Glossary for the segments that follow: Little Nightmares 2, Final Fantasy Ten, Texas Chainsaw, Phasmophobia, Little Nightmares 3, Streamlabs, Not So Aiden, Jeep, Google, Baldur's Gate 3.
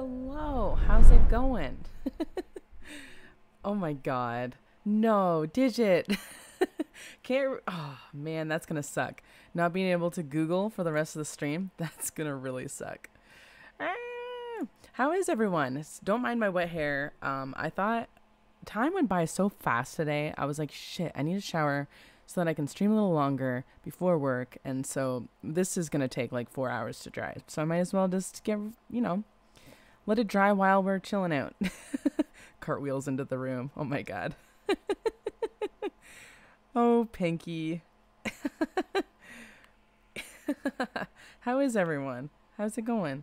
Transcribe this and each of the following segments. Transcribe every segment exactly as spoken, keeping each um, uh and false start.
Hello, how's it going? Oh my god. No, Digit. Can't, oh man, that's gonna suck. Not being able to Google for the rest of the stream, that's gonna really suck. Ah, how is everyone? Don't mind my wet hair. Um, I thought time went by so fast today. I was like, shit, I need a shower so that I can stream a little longer before work. And so this is gonna take like four hours to dry. So I might as well just get, you know, let it dry while we're chilling out. Cartwheels into the room. Oh my god. Oh, Pinky. How is everyone? How's it going?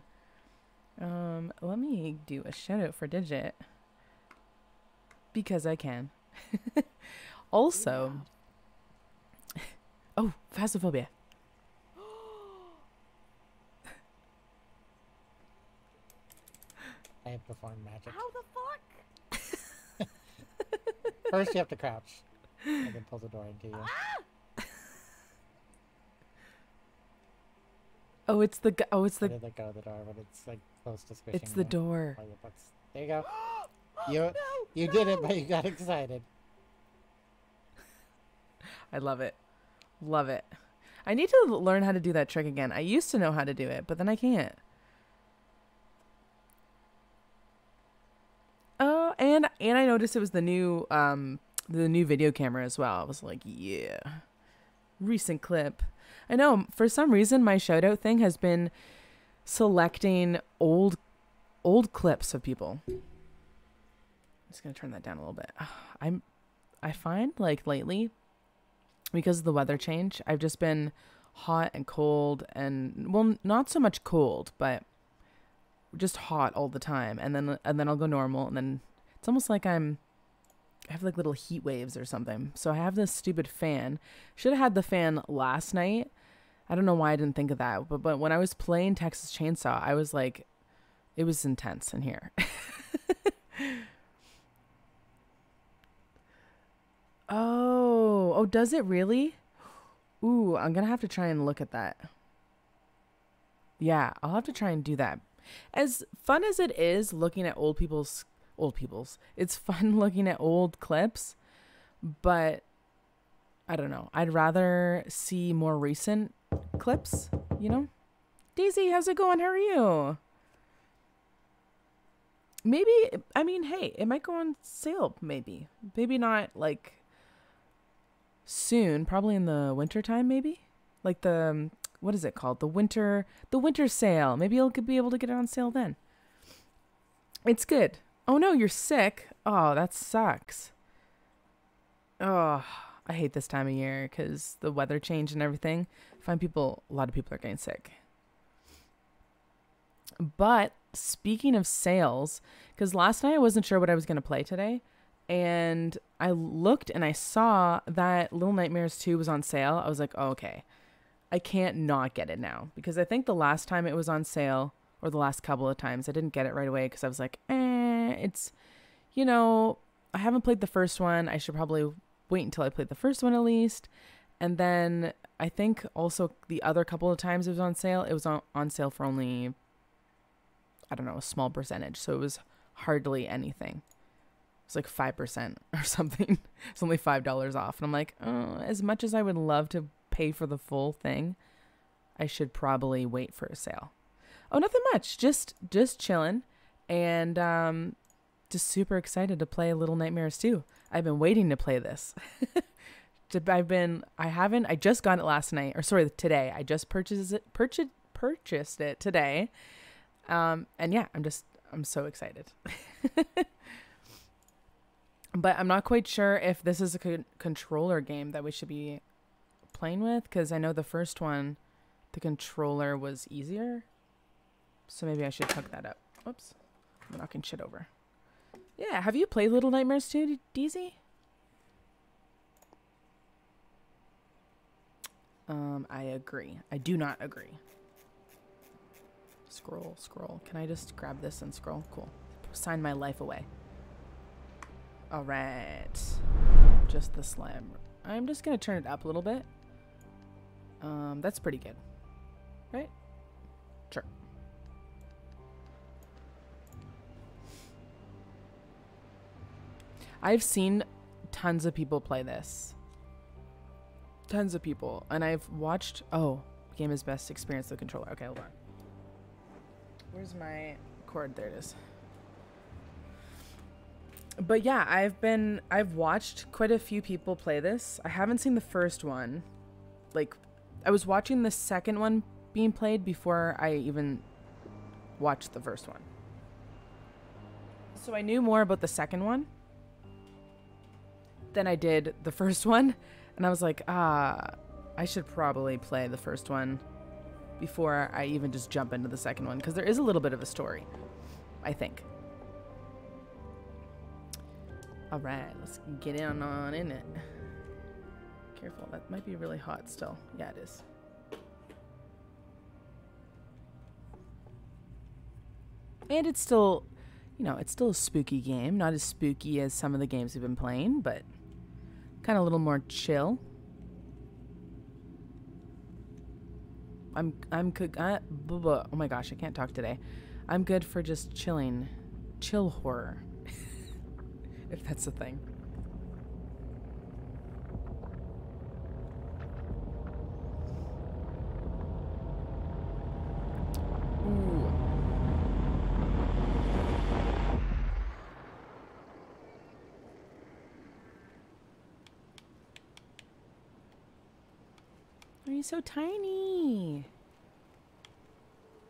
Um, let me do a shout out for Digit. Because I can. Also. Yeah. Oh, Phasmophobia. I have performed magic. How the fuck? First you have to crouch. I can pull the door into you. Ah! Oh, it's the oh, it's the. I did let go of the door, but it's like close to squishing. It's the door. There you go. Oh, you no, you no. did it, but you got excited. I love it, love it. I need to learn how to do that trick again. I used to know how to do it, but then I can't. Oh, and and I noticed it was the new um. the new video camera as well. I was like, yeah, recent clip. I know for some reason my shout out thing has been selecting old old clips of people. I'm just gonna turn that down a little bit. I'm I find like lately, because of the weather change, I've just been hot and cold, and well, not so much cold, but just hot all the time, and then and then I'll go normal, and then it's almost like I'm I have like little heat waves or something. So I have this stupid fan. Should have had the fan last night. I don't know why I didn't think of that. But, but when I was playing Texas Chainsaw, I was like, it was intense in here. oh, oh, does it really? Ooh, I'm going to have to try and look at that. Yeah, I'll have to try and do that. As fun as it is looking at old people's old people's. It's fun looking at old clips, but I don't know. I'd rather see more recent clips, you know? Daisy, how's it going? How are you? Maybe, I mean, hey, it might go on sale, maybe. Maybe not, like, soon. Probably in the winter time, maybe? Like the, um, what is it called? The winter, the winter sale. Maybe you'll be able to get it on sale then. It's good. Oh no, you're sick. Oh, that sucks. Oh, I hate this time of year because the weather change and everything. I find people, a lot of people are getting sick. But speaking of sales, because last night I wasn't sure what I was going to play today. And I looked and I saw that Little Nightmares two was on sale. I was like, oh, okay, I can't not get it now. Because I think the last time it was on sale, or the last couple of times, I didn't get it right away because I was like, eh. It's, you know, I haven't played the first one. I should probably wait until I played the first one at least. And then I think also the other couple of times it was on sale, it was on, on sale for only, I don't know, a small percentage. So it was hardly anything. It was like five percent or something. It's only five dollars off. And I'm like, oh, as much as I would love to pay for the full thing, I should probably wait for a sale. Oh, nothing much. Just, just chilling. And um, just super excited to play Little Nightmares two. I've been waiting to play this. I've been, I haven't, I just got it last night, or sorry, today. I just purchased it, purchased, purchased it today. Um, and yeah, I'm just, I'm so excited. But I'm not quite sure if this is a con controller game that we should be playing with, because I know the first one, the controller was easier. So maybe I should hook that up. Whoops. I'm knocking shit over. Yeah, have you played Little Nightmares two, Deezy? Um, I agree. I do not agree. Scroll, scroll. Can I just grab this and scroll? Cool. Sign my life away. Alright. Just the slime. I'm just gonna turn it up a little bit. Um, that's pretty good. Right? Sure. I've seen tons of people play this. Tons of people. And I've watched... Oh, game is best experience the controller. Okay, hold on. Where's my cord? There it is. But yeah, I've been... I've watched quite a few people play this. I haven't seen the first one. Like, I was watching the second one being played before I even watched the first one. So I knew more about the second one than I did the first one. And I was like, ah, I should probably play the first one before I even just jump into the second one. Because there is a little bit of a story, I think. All right, let's get in on in it. Careful, that might be really hot still. Yeah, it is. And it's still, you know, it's still a spooky game. Not as spooky as some of the games we've been playing, but kind of a little more chill. I'm, I'm, uh, oh my gosh, I can't talk today. I'm good for just chilling. Chill horror. If that's a thing. Ooh. Are you so tiny?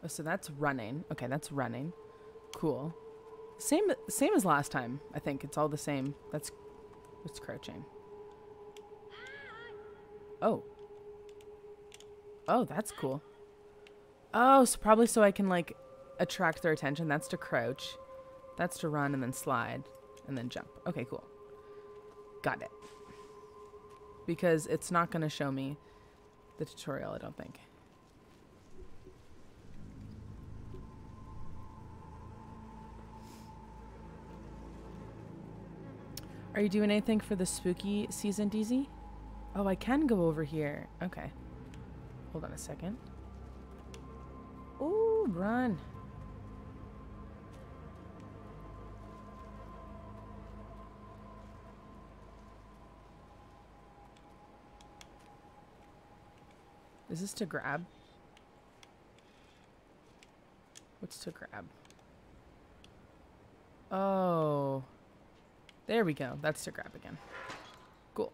Oh, so that's running. Okay, that's running. Cool. Same, same as last time, I think. It's all the same. That's, that's crouching. Oh. Oh, that's cool. Oh, so probably so I can, like, attract their attention. That's to crouch. That's to run and then slide and then jump. Okay, cool. Got it. Because it's not going to show me the tutorial, I don't think. Are you doing anything for the spooky season, D Z? Oh, I can go over here. Okay. Hold on a second. Ooh, run. Is this to grab? What's to grab? Oh. There we go. That's to grab again. Cool.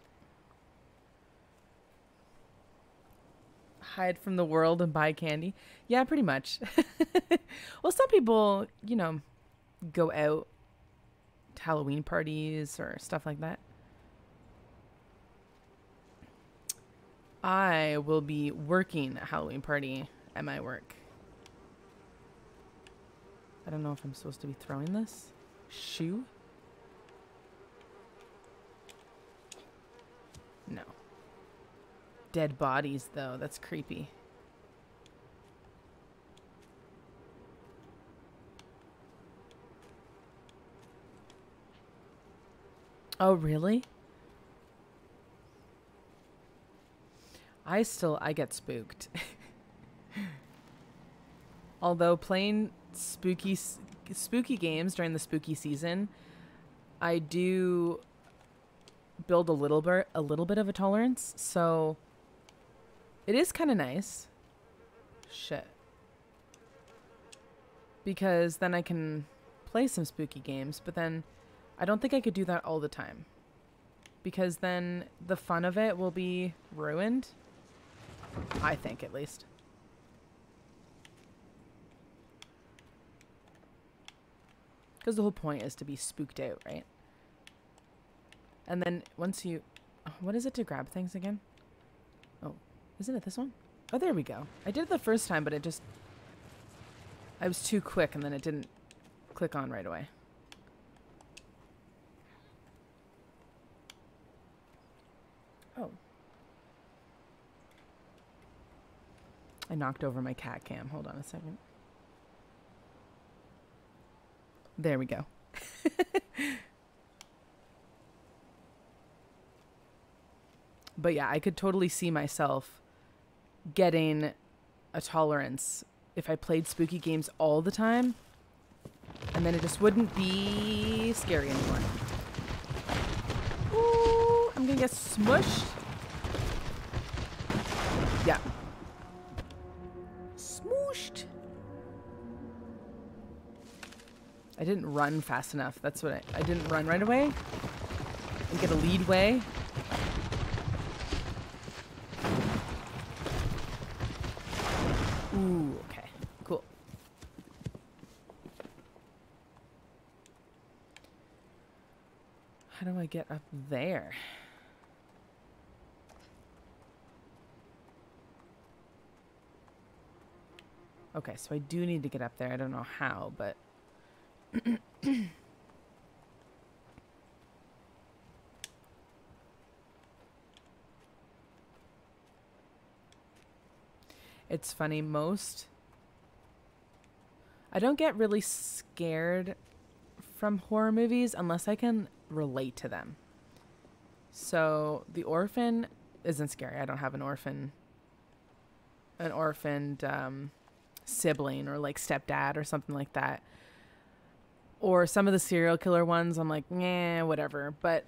Hide from the world and buy candy. Yeah, pretty much. Well, some people, you know, go out to Halloween parties or stuff like that. I will be working a Halloween party at my work. I don't know if I'm supposed to be throwing this. Shoe? No. Dead bodies, though. That's creepy. Oh, really? I still... I get spooked. Although playing spooky, spooky games during the spooky season, I do... build a little bit a little bit of a tolerance, so it is kind of nice shit because then I can play some spooky games, but then I don't think I could do that all the time because then the fun of it will be ruined, I think, at least. Because the whole point is to be spooked out, right? And then once you... What is it to grab things again? Oh, isn't it this one? Oh, there we go. I did it the first time, but it just... I was too quick, and then it didn't click on right away. Oh. I knocked over my cat cam. Hold on a second. There we go. But yeah, I could totally see myself getting a tolerance if I played spooky games all the time. And then it just wouldn't be scary anymore. I'm gonna get smushed. Yeah. Smooshed. I didn't run fast enough. That's what I... I didn't run right away. And get a lead way. Ooh, okay. Cool. How do I get up there? Okay, so I do need to get up there. I don't know how, but... It's funny, most... I don't get really scared from horror movies unless I can relate to them. So, The Orphan isn't scary. I don't have an orphan... An orphaned um, sibling or, like, stepdad or something like that. Or some of the serial killer ones, I'm like, nah, whatever. But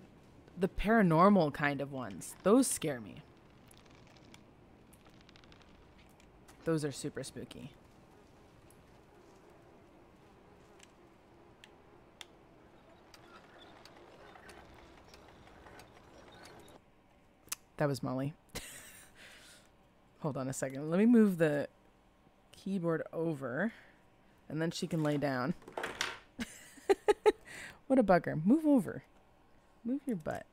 the paranormal kind of ones, those scare me. Those are super spooky. That was Molly. Hold on a second. Let me move the keyboard over, and then she can lay down. What a bugger. Move over. Move your butt.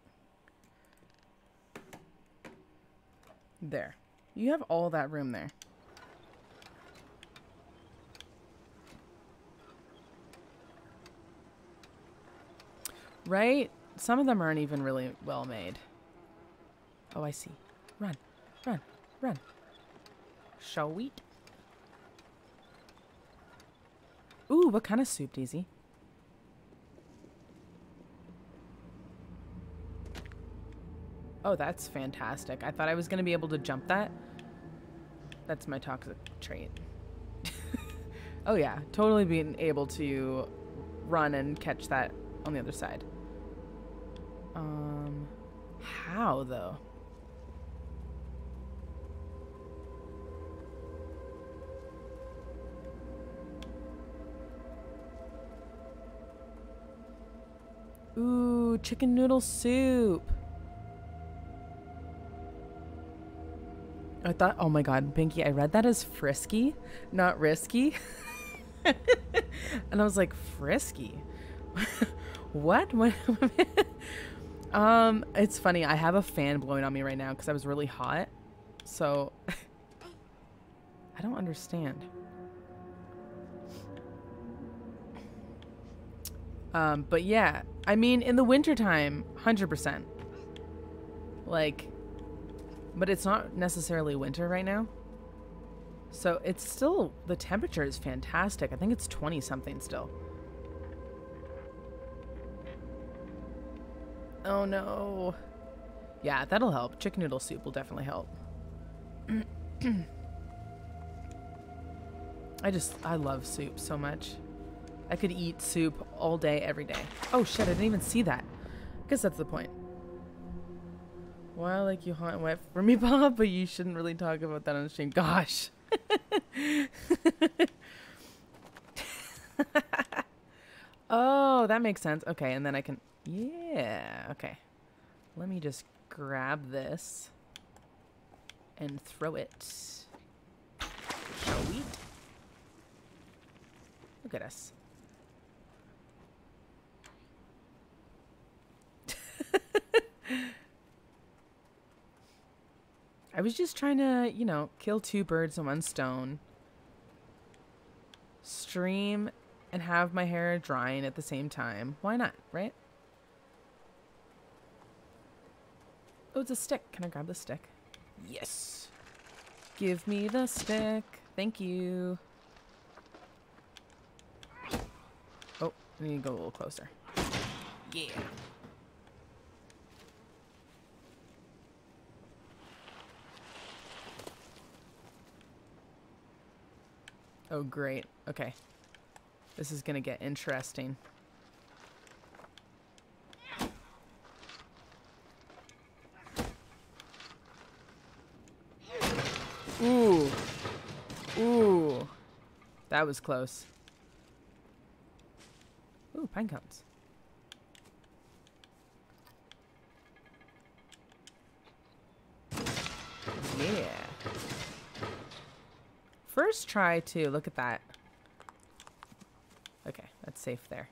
There. You have all that room there. Right? Some of them aren't even really well made. Oh, I see. Run. Run. Run. Shall we eat? Ooh, what kind of soup, Daisy? Oh, that's fantastic. I thought I was going to be able to jump that. That's my toxic trait. Oh, yeah. Totally being able to run and catch that on the other side. Um, how, though? Ooh, chicken noodle soup. I thought, oh my god, Binky, I read that as frisky, not risky. And I was like, frisky? What? What? um, it's funny, I have a fan blowing on me right now because I was really hot. So, I don't understand. Um, but yeah, I mean, in the wintertime, one hundred percent. Like... But it's not necessarily winter right now. So it's still, the temperature is fantastic. I think it's twenty something still. Oh no. Yeah, that'll help. Chicken noodle soup will definitely help. I just, I love soup so much. I could eat soup all day, every day. Oh shit, I didn't even see that. I guess that's the point. Well, like you hot and wet for me, Bob, but you shouldn't really talk about that on the stream. Gosh. Oh, that makes sense. Okay, and then I can... Yeah, okay. Let me just grab this and throw it. Shall we? Look at us. I was just trying to, you know, kill two birds in one stone. Stream and have my hair drying at the same time. Why not, right? Oh, it's a stick. Can I grab the stick? Yes. Give me the stick. Thank you. Oh, I need to go a little closer. Yeah. Oh, great. Okay. This is going to get interesting. That was close. Ooh, pine cones. Yeah. First try to look at that. Okay, that's safe there.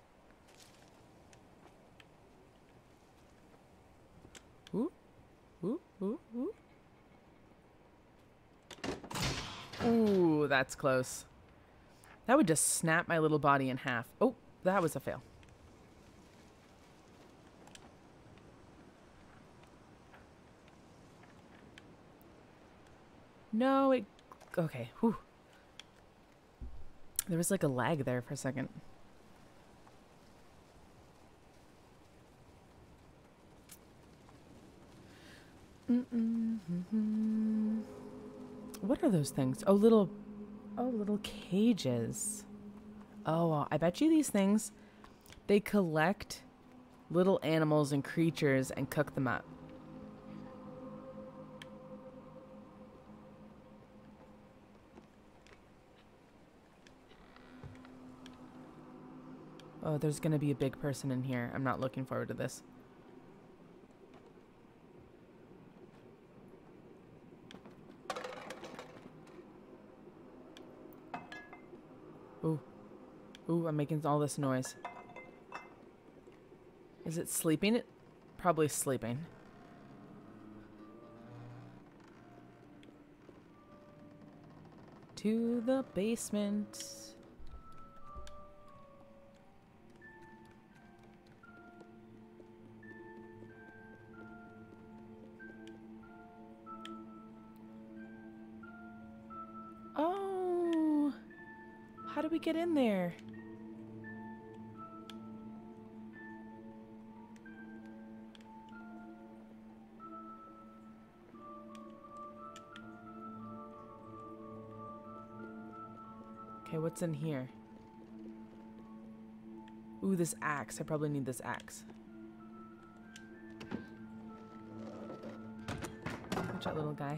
Ooh, ooh, ooh, ooh. Ooh, that's close. That would just snap my little body in half. Oh, that was a fail. No, it... Okay, whew. There was like a lag there for a second. Mm-mm-hmm. What are those things? Oh, little... Oh, little cages. Oh, I bet you these things, they collect little animals and creatures and cook them up. Oh, there's gonna be a big person in here. I'm not looking forward to this. Ooh. Ooh, I'm making all this noise. Is it sleeping? It probably sleeping. To the basement. How do we get in there? Okay, what's in here? Ooh, this axe. I probably need this axe. Watch that little guy.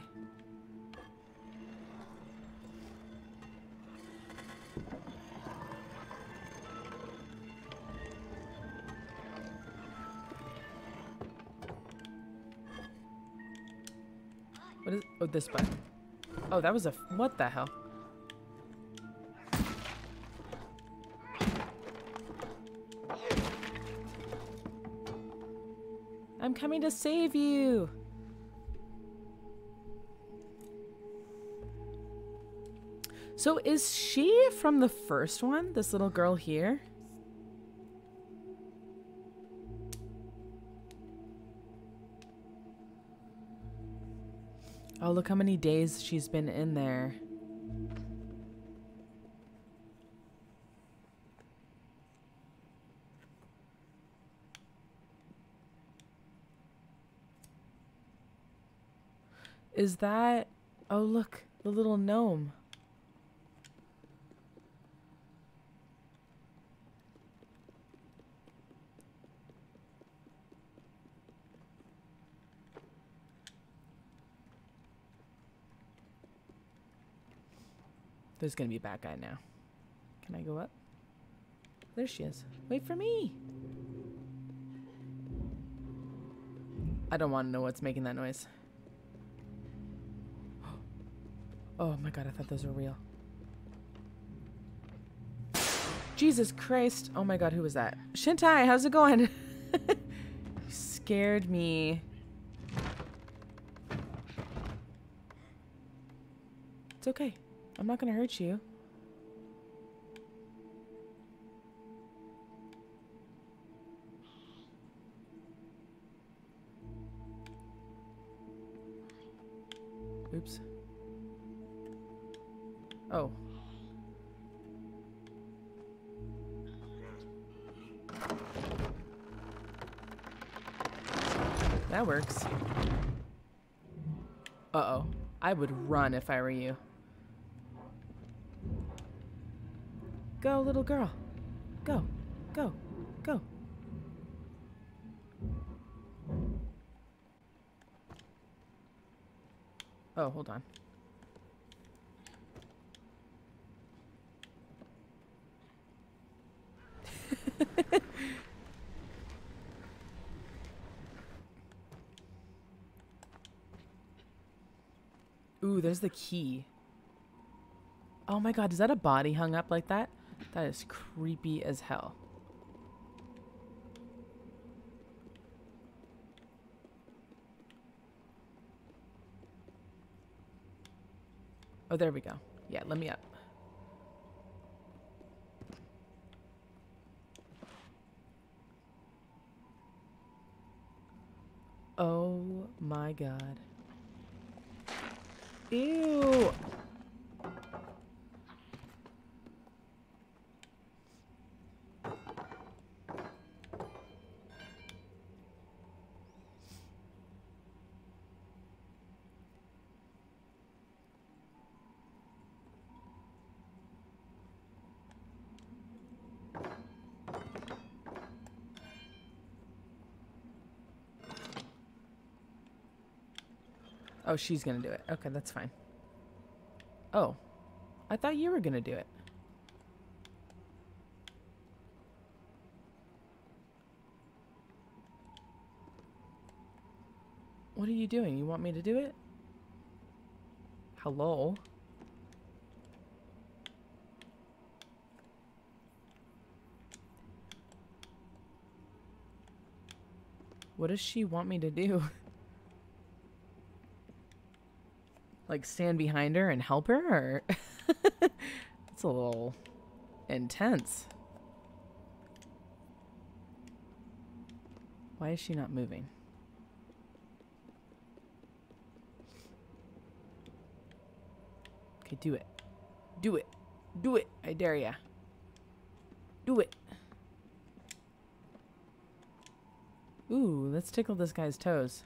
Oh, this button. Oh, that was a... F what the hell? I'm coming to save you! So is she from the first one? This little girl here? Oh, look how many days she's been in there. Is that... Oh, look. The little gnome. There's gonna be a bad guy now. Can I go up? There she is. Wait for me! I don't want to know what's making that noise. Oh my god, I thought those were real. Jesus Christ! Oh my god, who was that? Shintai, how's it going? You scared me. It's okay. I'm not gonna hurt you. Oops. Oh. That works. Uh-oh. I would run if I were you. Go, little girl. Go, go, go. Oh, hold on. Ooh, there's the key. Oh my god, is that a body hung up like that? That is creepy as hell. Oh, there we go. Yeah, let me up. Oh my god. Ew. Oh, she's gonna do it. Okay, that's fine. Oh, I thought you were gonna do it. What are you doing? You want me to do it? Hello? What does she want me to do? Like, stand behind her and help her? Or it's a little intense. Why is she not moving? Okay, do it. Do it. Do it. I dare ya. Do it. Ooh, let's tickle this guy's toes.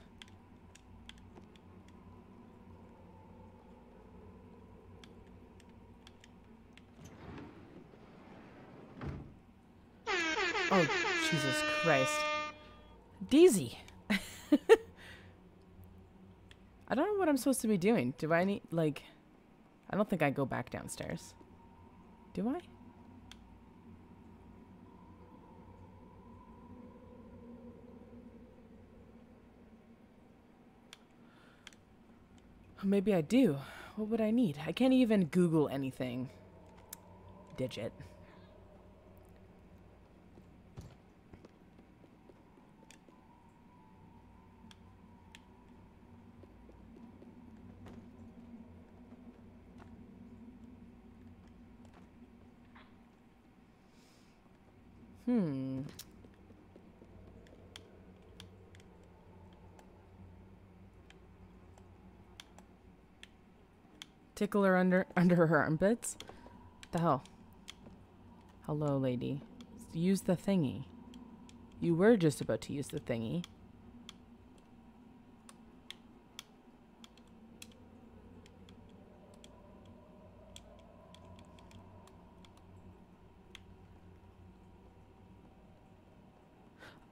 Oh, Jesus Christ. Daisy! I don't know what I'm supposed to be doing. Do I need, like... I don't think I go back downstairs. Do I? Maybe I do. What would I need? I can't even Google anything. Digit. Hmm. Tickle her under under her armpits? What the hell? Hello, lady. Use the thingy. You were just about to use the thingy.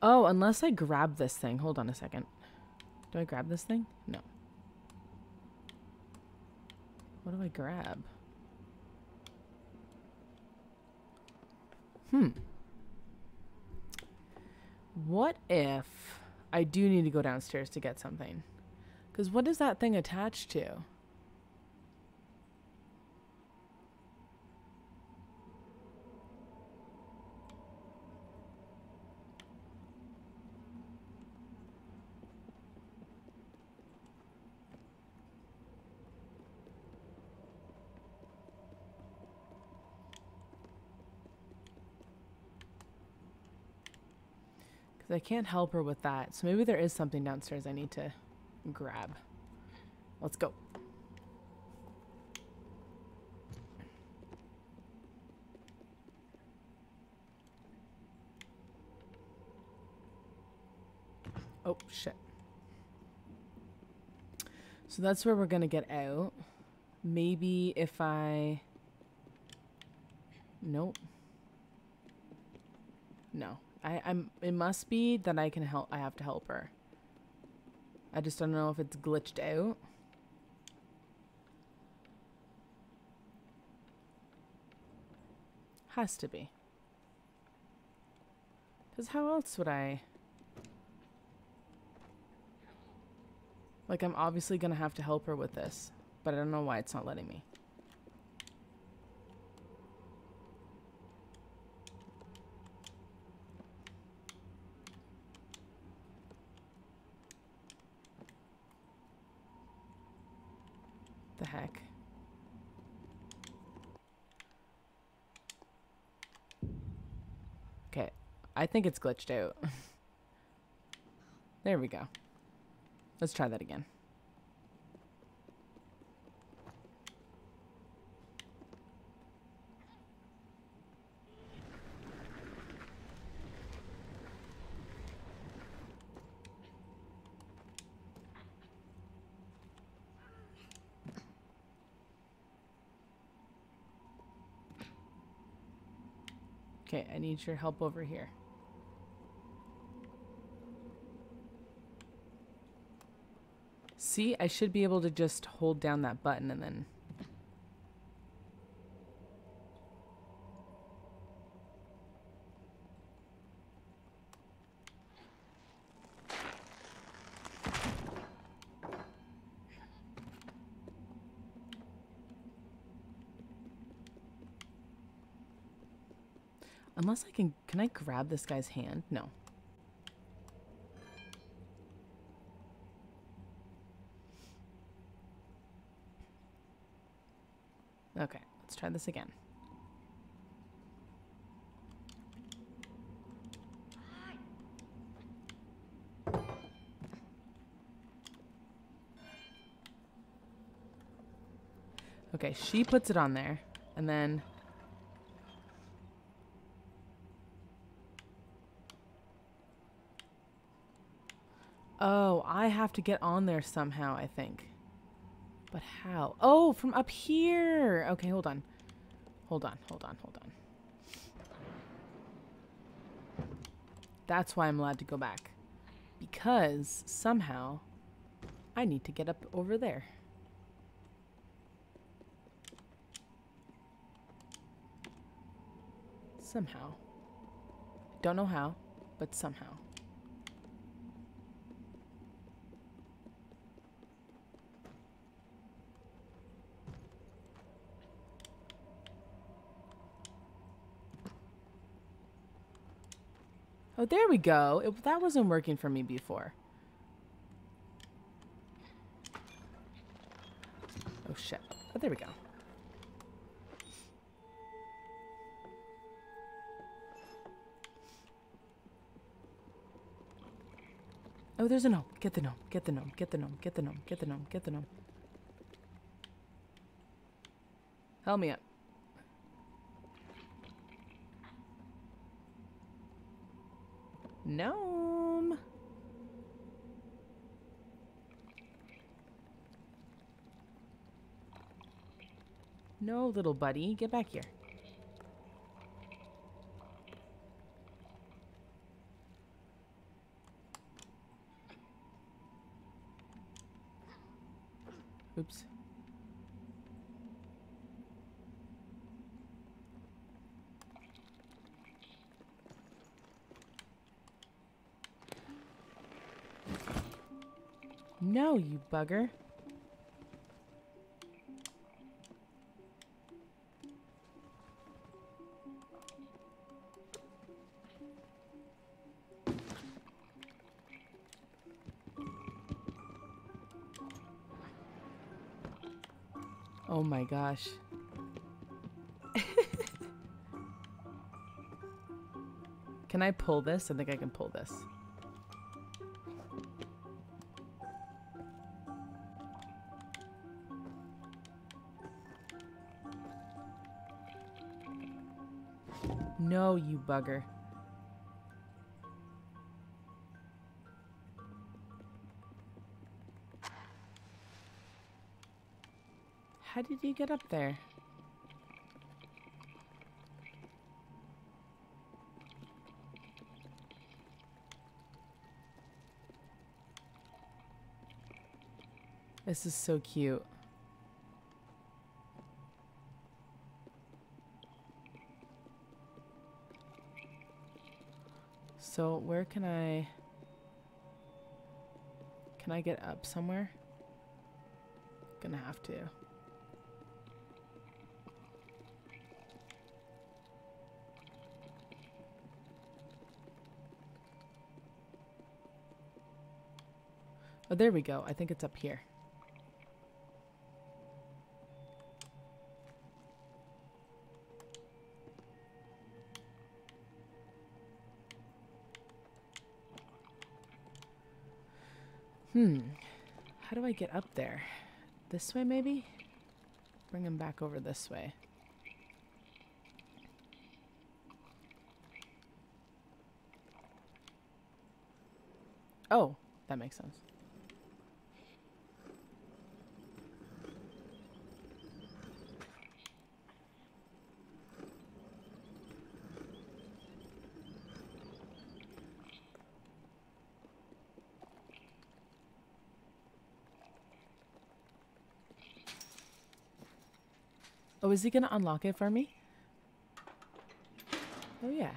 Oh, unless I grab this thing. Hold on a second. Do I grab this thing? No. What do I grab? Hmm. What if I do need to go downstairs to get something? Because what is that thing attached to? I can't help her with that. So maybe there is something downstairs I need to grab. Let's go. Oh, shit. So that's where we're going to get out. Maybe if I... Nope. No. I, I'm, it must be that I can help. I have to help her. I just don't know if it's glitched out. Has to be. Because how else would I... Like, I'm obviously going to have to help her with this. but I don't know why it's not letting me. The heck? Okay, I think it's glitched out. There we go. Let's try that again. Okay, I need your help over here. See, I should be able to just hold down that button and then... Unless I can... Can I grab this guy's hand? No. Okay, let's try this again. Okay, she puts it on there, and then... Oh, I have to get on there somehow, I think. But how? Oh, from up here. Okay, hold on. Hold on, hold on, hold on. That's why I'm allowed to go back. Because somehow I need to get up over there. Somehow. Don't know how, but somehow. Oh, there we go. It, that wasn't working for me before. Oh, shit. Oh, there we go. Oh, there's a gnome. Get the gnome. Get the gnome. Get the gnome. Get the gnome. Get the gnome. Get the gnome. Help me up. Gnome. No, little buddy. Get back here. Oops. No, you bugger. Oh my gosh. Can I pull this? I think I can pull this. No, you bugger. How did you get up there? This is so cute. So where can I, can I get up somewhere? gonna have to. Oh, there we go. I think it's up here. Hmm. How do I get up there? This way, maybe? Bring him back over this way. Oh, that makes sense. Oh, is he gonna unlock it for me? Oh, yeah.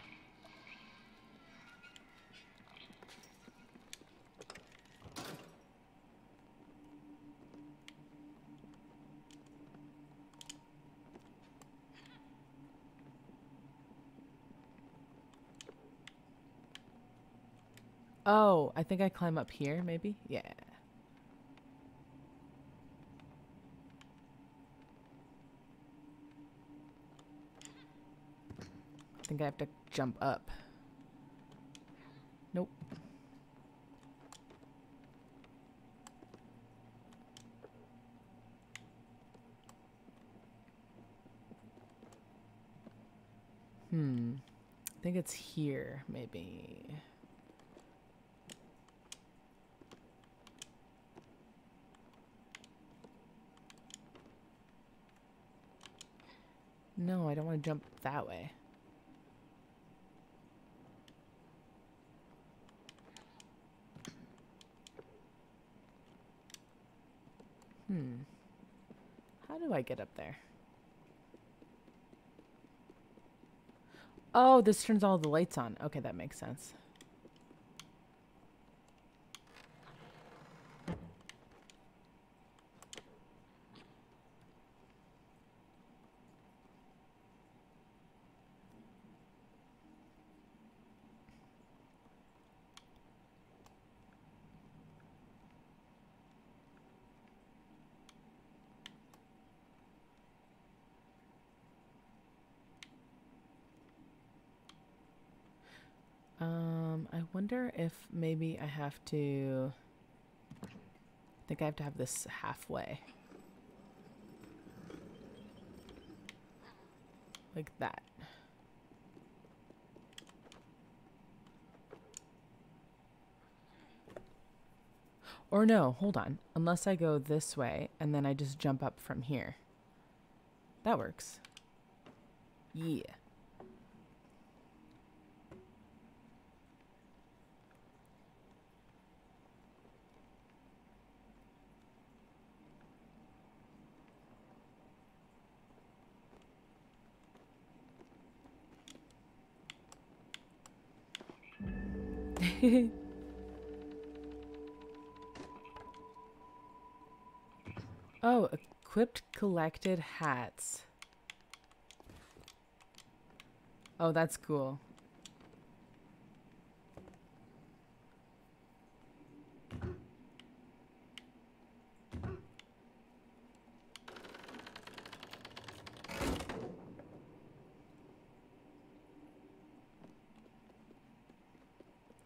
Oh, I think I climb up here, maybe? Yeah. I think I have to jump up. Nope. Hmm. I think it's here, maybe. No, I don't want to jump that way. Hmm. How do I get up there? Oh, this turns all the lights on. Okay, that makes sense. Wonder if maybe I have to, I think I have to have this halfway. Like that. Or no, hold on. Unless I go this way and then I just jump up from here. That works. Yeah. Oh, equipped collected hats. Oh, that's cool.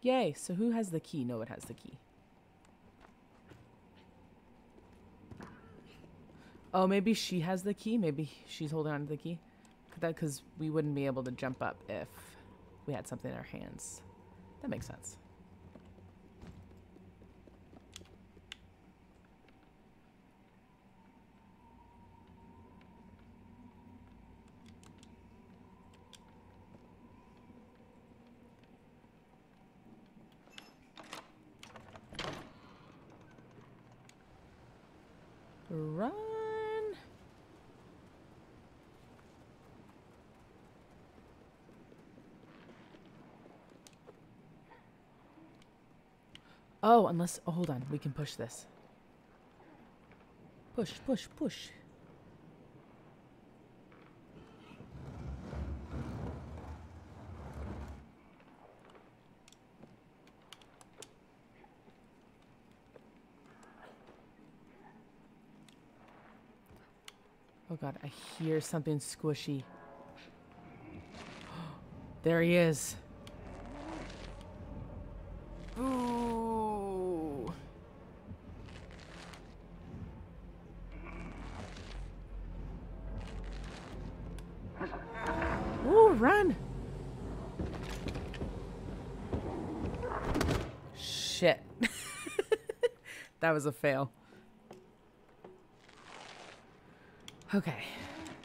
Yay, so who has the key? No one has the key. Oh, maybe she has the key? Maybe she's holding on to the key? Because we wouldn't be able to jump up if we had something in our hands. That makes sense. Run. Oh, unless, oh, hold on. We can push this. Push, push, push. Oh god, I hear something squishy. There he is. Ooh. Ooh, run. Shit. That was a fail. Okay.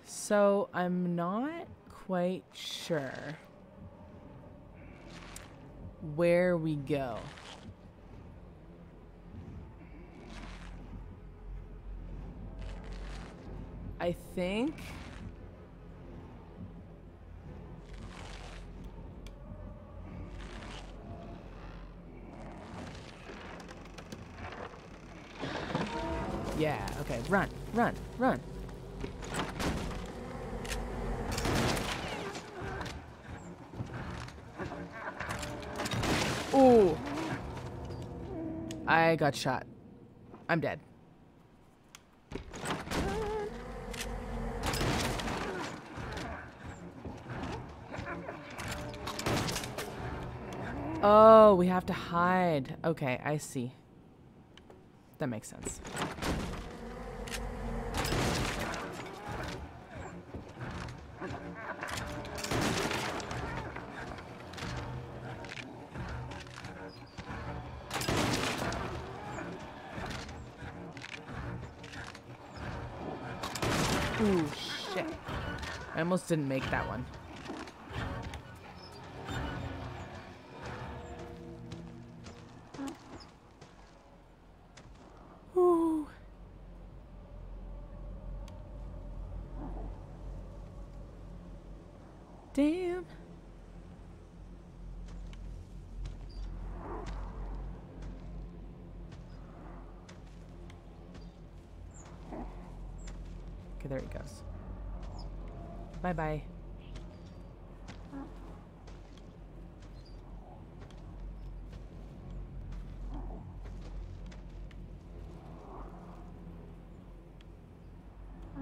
So I'm not quite sure where we go. I think yeah, okay, run, run, run. Ooh. I got shot. I'm dead. Oh, we have to hide. Okay, I see. That makes sense. Ooh, shit. I almost didn't make that one. Ooh. Damn. There he goes. Bye bye.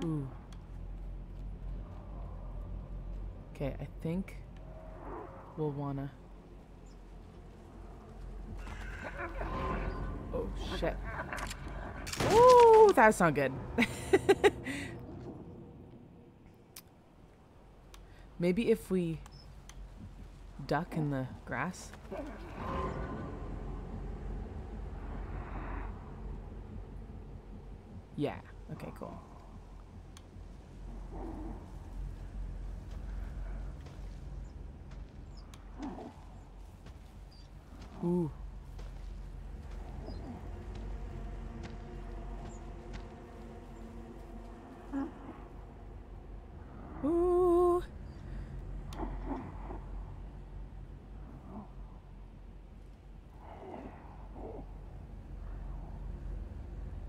Ooh. Okay, I think we'll wanna. Oh shit. Ooh, that's not good. Maybe if we duck in the grass. Yeah. Okay, cool. Ooh.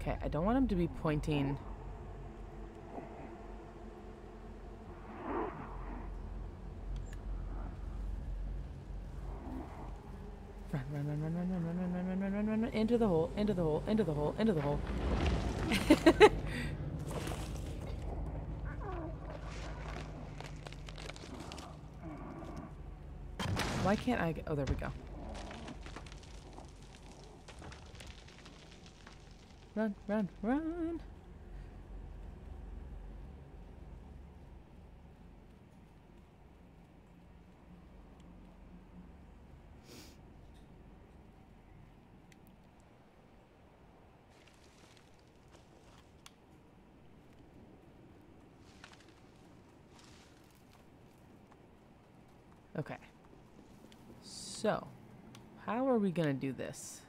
Okay, I don't want him to be pointing. Run, run, run, run, run, run, run, run, run, run, run, run, run, into the hole, into the hole, into the hole, into the hole. Why can't I get, oh, there we go. Run, run, run. Okay. So, how are we gonna do this?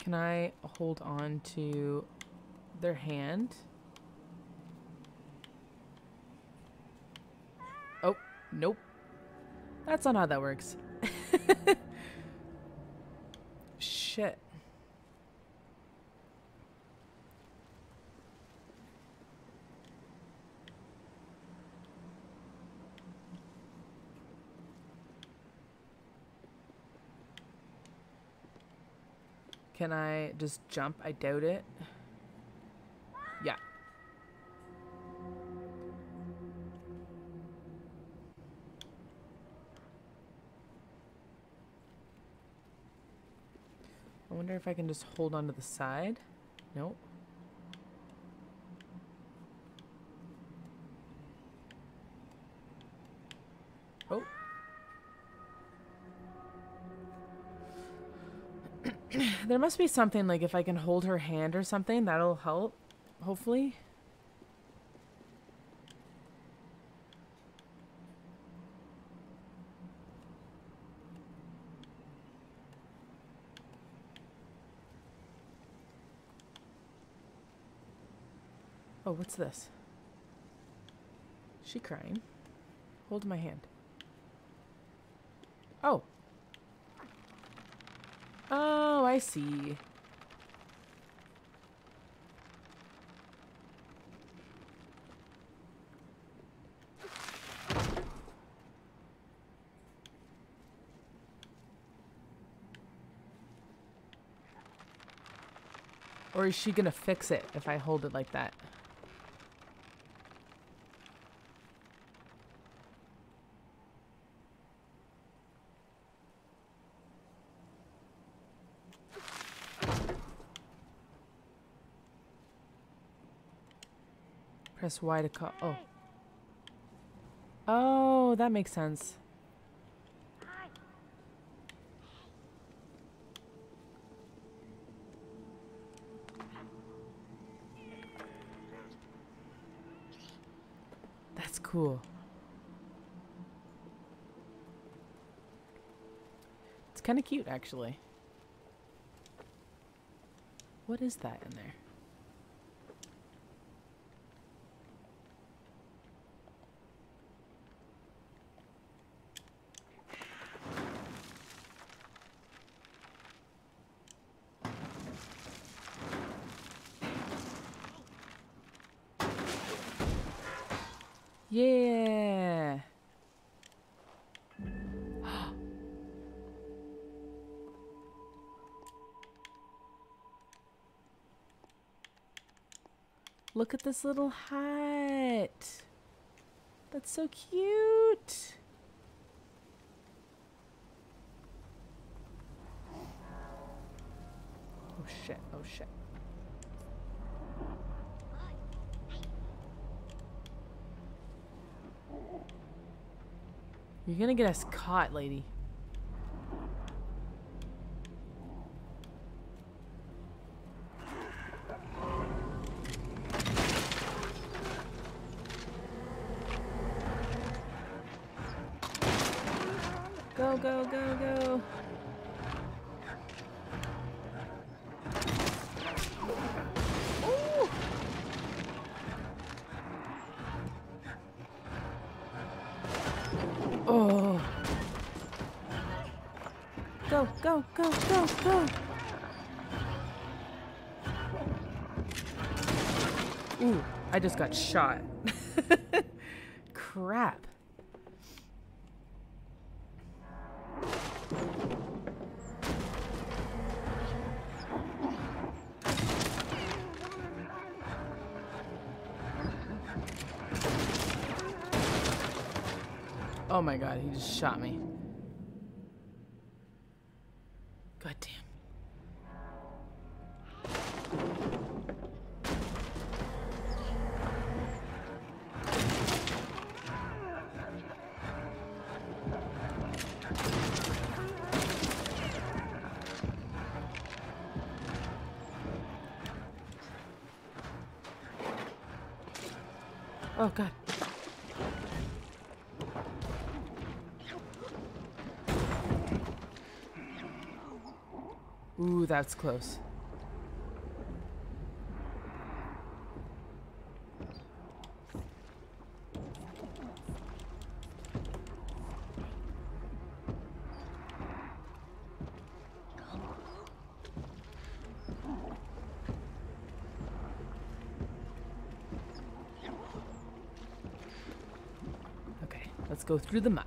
Can I hold on to their hand? Oh, Nope. That's not how that works. Shit. Can I just jump? I doubt it. Yeah. I wonder if I can just hold onto the side. Nope. Oh. There must be something, like, if I can hold her hand or something, that'll help, hopefully. Oh, what's this? Is she crying? Hold my hand. Oh. Oh, I see. Or is she gonna fix it if I hold it like that? Press Y to call. Oh. Oh, that makes sense. That's cool. It's kind of cute, actually. What is that in there? Yeah. Look at this little hut. That's so cute. Oh shit, oh shit. You're gonna get us caught, lady. Go, go, go, go. Go, go, go, go. Ooh, I just got shot. Crap. Oh my God, he just shot me. Oh, God. Ooh, that's close. Let's go through the muck.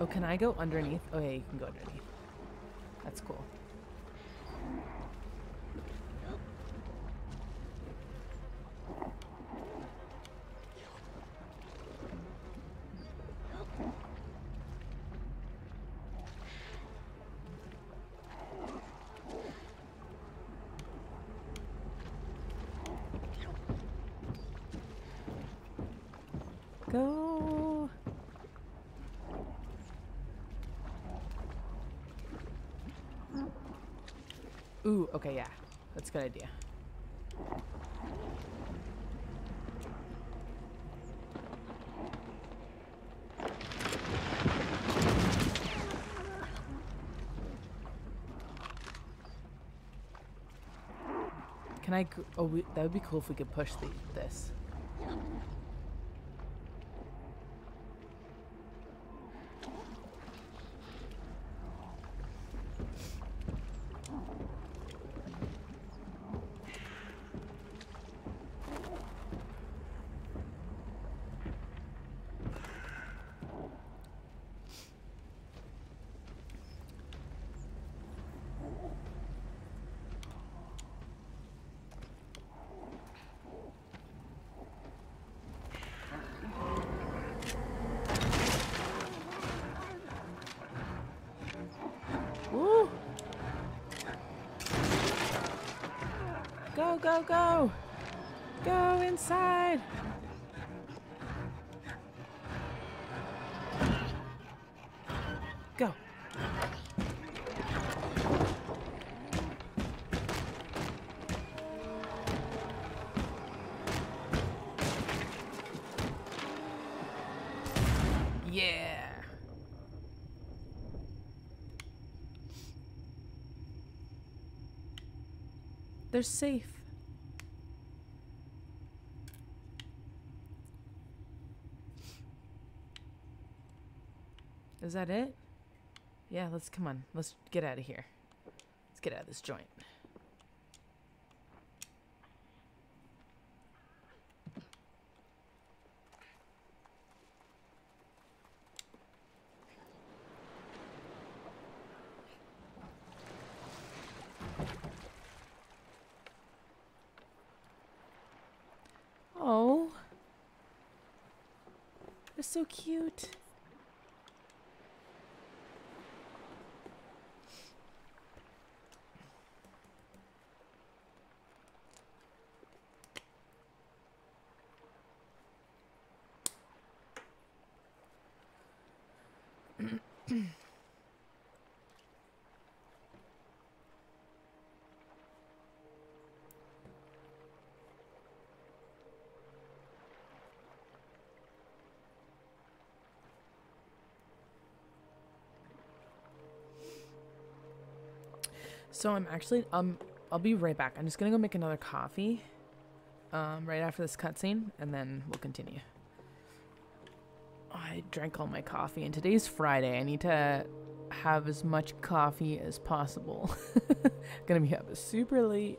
Oh, can I go underneath? Oh yeah, you can go underneath. That's cool. Ooh, okay, yeah. That's a good idea. Can I... Oh, we, that would be cool if we could push the, this. Go, go, go! Go inside! Go! Yeah! They're safe. Is that it? Yeah, let's come on. Let's get out of here. Let's get out of this joint. Oh, they're so cute. So I'm actually, um, I'll be right back. I'm just gonna go make another coffee, um, right after this cutscene, and then we'll continue. I drank all my coffee, and today's Friday. I need to have as much coffee as possible. Gonna be up super late.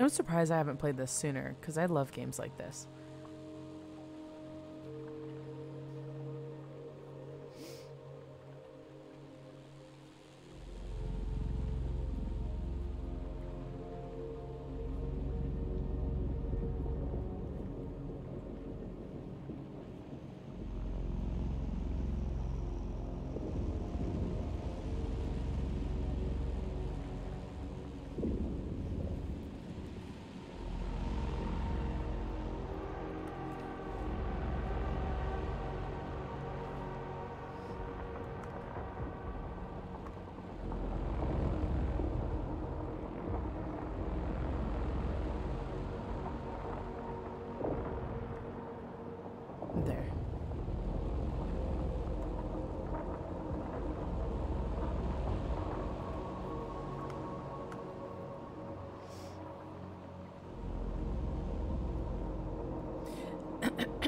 I'm surprised I haven't played this sooner, because I love games like this.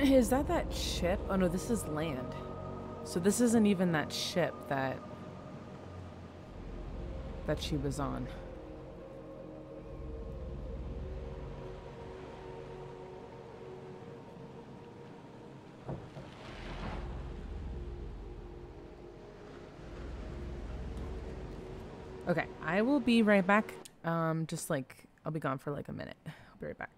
Is that that ship? Oh no, this is land. So this isn't even that ship that that she was on. Okay, I will be right back. Um, just like, I'll be gone for like a minute. I'll be right back.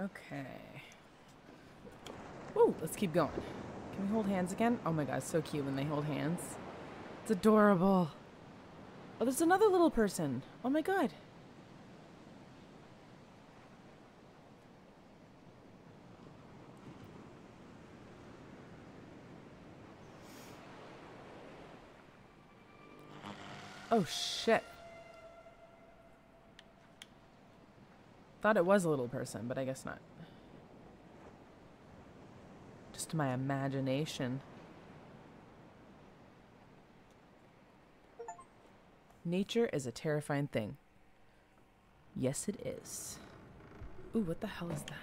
Okay. Woo, let's keep going. Can we hold hands again? Oh my god, so cute when they hold hands. It's adorable. Oh, there's another little person. Oh my god. Oh, shit. Thought it was a little person, but I guess not. Just my imagination. Nature is a terrifying thing. Yes, it is. Ooh, what the hell is that?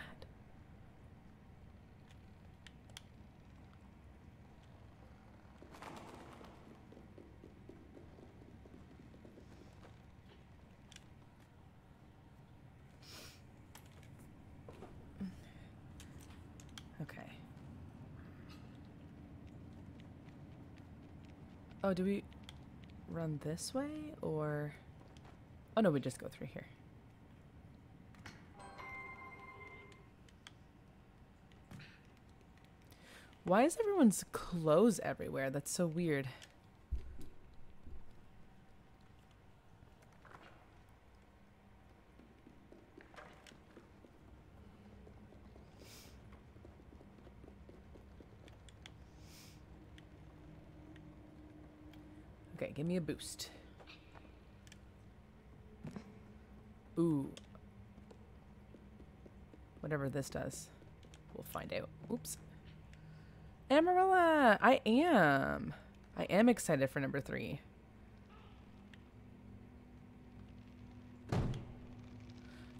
Okay. Oh, do we run this way or... Oh no, we just go through here. Why is everyone's clothes everywhere? That's so weird. Okay, give me a boost. Ooh. Whatever this does, we'll find out. Oops. Amarilla! I am! I am excited for number three.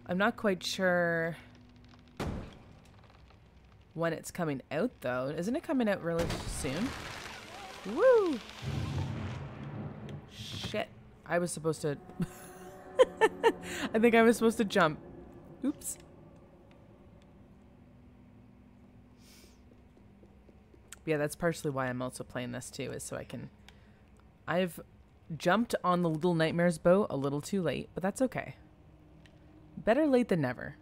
I'm not quite sure when it's coming out, though. Isn't it coming out really soon? Woo! Shit. I was supposed to... I think I was supposed to jump. Oops. Yeah, that's partially why I'm also playing this too, is so I can... I've jumped on the Little Nightmares boat a little too late, but that's okay. Better late than never.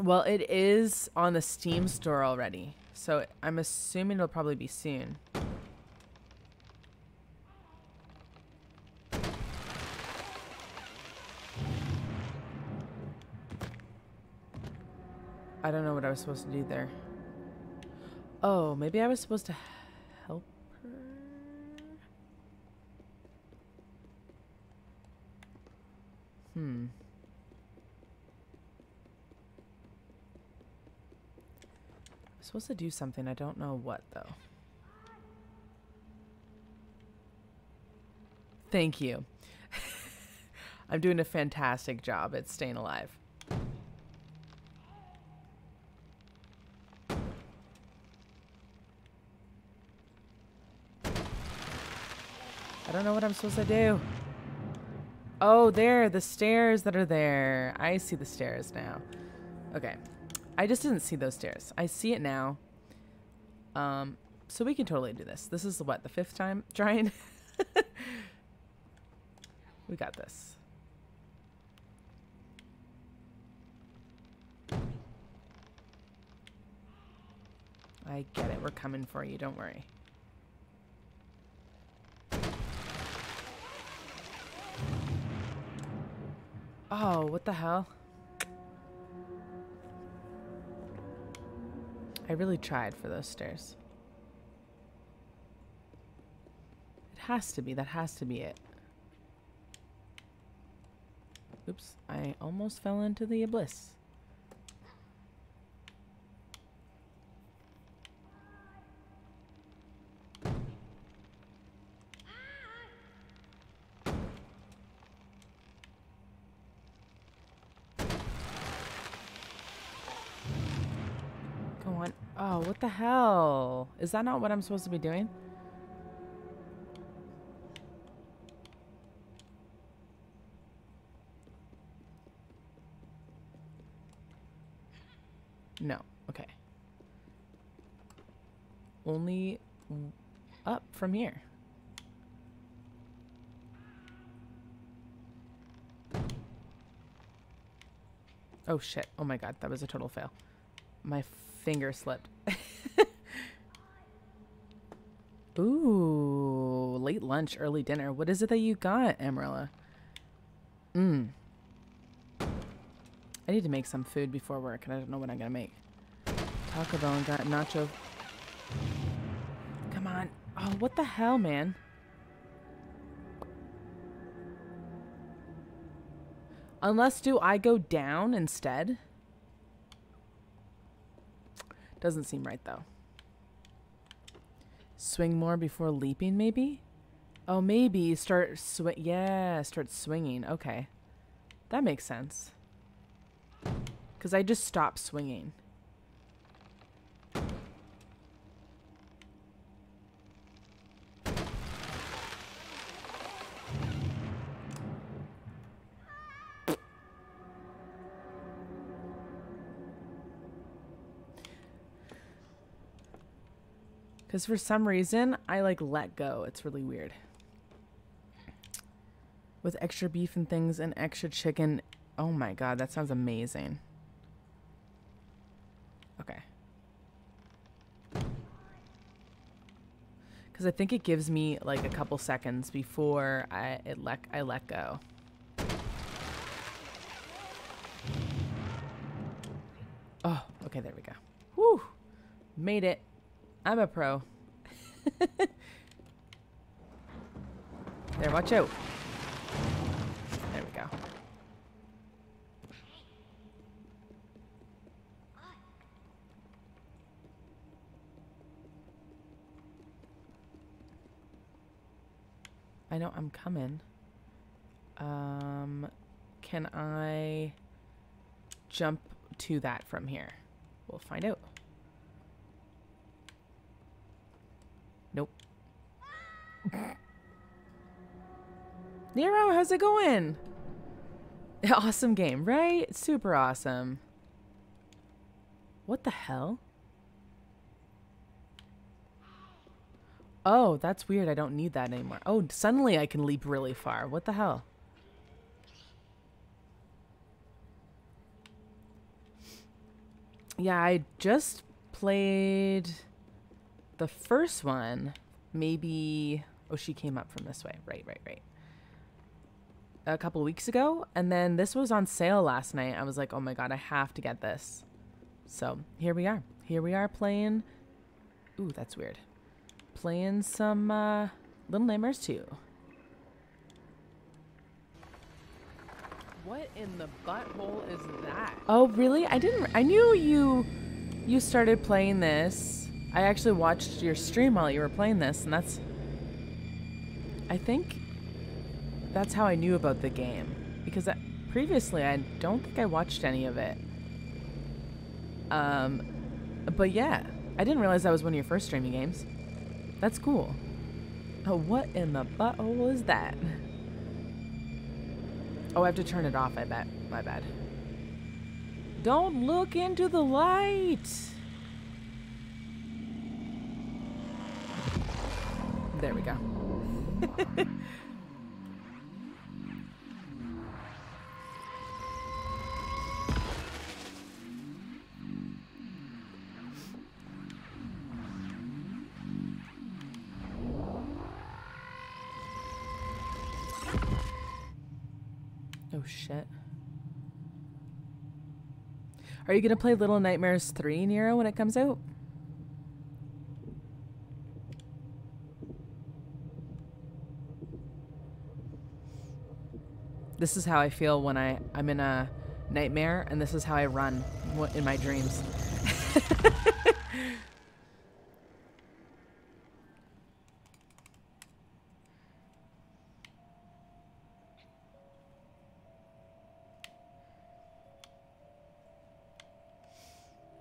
Well, it is on the Steam store already, so I'm assuming it'll probably be soon. I don't know what I was supposed to do there. Oh, maybe I was supposed to help her? Hmm. I was supposed to do something. I don't know what, though. Thank you. I'm doing a fantastic job at staying alive. I don't know what I'm supposed to do. Oh, there, the stairs that are there. I see the stairs now. Okay. I just didn't see those stairs. I see it now. Um, so we can totally do this. This is, what, the fifth time trying? We got this. I get it. We're coming for you. Don't worry. Oh, what the hell? I really tried for those stairs. It has to be. That has to be it. Oops. I almost fell into the abyss. Oh, what the hell? Is that not what I'm supposed to be doing? No. Okay. Only up from here. Oh, shit. Oh, my God. That was a total fail. My finger slipped. Ooh, late lunch, early dinner. What is it that you got, Amarilla? Mmm. I need to make some food before work, and I don't know what I'm gonna make. Taco Bell and got nacho. Come on. Oh, Oh, what the hell, man? Unless, do I go down instead? Doesn't seem right, though. Swing more before leaping, maybe? Oh, maybe start sw- yeah, start swinging. Okay. That makes sense. Because I just stopped swinging. Because for some reason, I like let go. It's really weird. With extra beef and things and extra chicken. Oh my god, that sounds amazing. Okay. Because I think it gives me like a couple seconds before I, it let, I let go. Oh, okay, there we go. Woo! Made it. I'm a pro. There, watch out. There we go. I know I'm coming. Um, can I jump to that from here? We'll find out. Nope. Nero, how's it going? Awesome game, right? Super awesome. What the hell? Oh, that's weird. I don't need that anymore. Oh, suddenly I can leap really far. What the hell? Yeah, I just played... the first one, maybe... Oh, she came up from this way. Right, right, right. A couple weeks ago. And then this was on sale last night. I was like, oh my god, I have to get this. So, here we are. Here we are playing... Ooh, that's weird. Playing some uh, Little Nightmares two. What in the butthole is that? Oh, really? I didn't... I knew you... You started playing this... I actually watched your stream while you were playing this, and that's... I think that's how I knew about the game. Because I, previously, I don't think I watched any of it. Um, but yeah, I didn't realize that was one of your first streaming games. That's cool. Oh, what in the butthole is that? Oh, I have to turn it off, I bet. My bad. Don't look into the light! There we go. Oh shit. Are you gonna play Little Nightmares three, Nero, when it comes out? This is how I feel when I, I'm in a nightmare, and this is how I run in my dreams.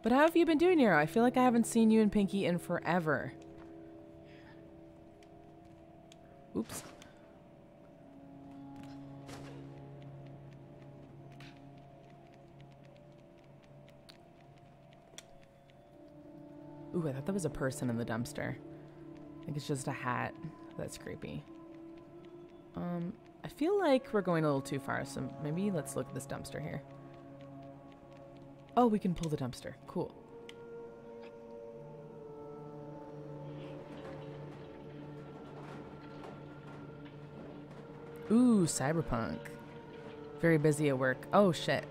But how have you been doing, Nero? I feel like I haven't seen you and Pinky in forever. Oops. Ooh, I thought that was a person in the dumpster. I think it's just a hat. That's creepy. Um, I feel like we're going a little too far, so maybe let's look at this dumpster here. Oh, we can pull the dumpster. Cool. Ooh, cyberpunk. Very busy at work. Oh, shit.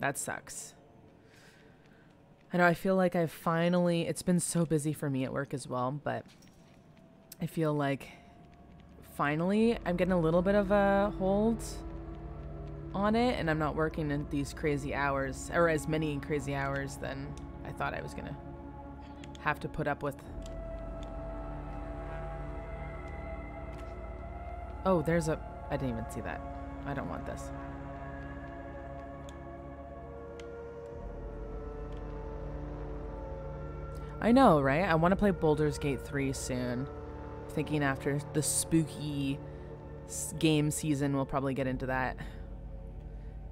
That sucks. I know I feel like I finally, it's been so busy for me at work as well, but I feel like finally I'm getting a little bit of a hold on it, and I'm not working at these crazy hours, or as many crazy hours than I thought I was gonna have to put up with. Oh, there's a, I didn't even see that. I don't want this. I know, right? I want to play Baldur's Gate three soon. Thinking after the spooky game season, we'll probably get into that.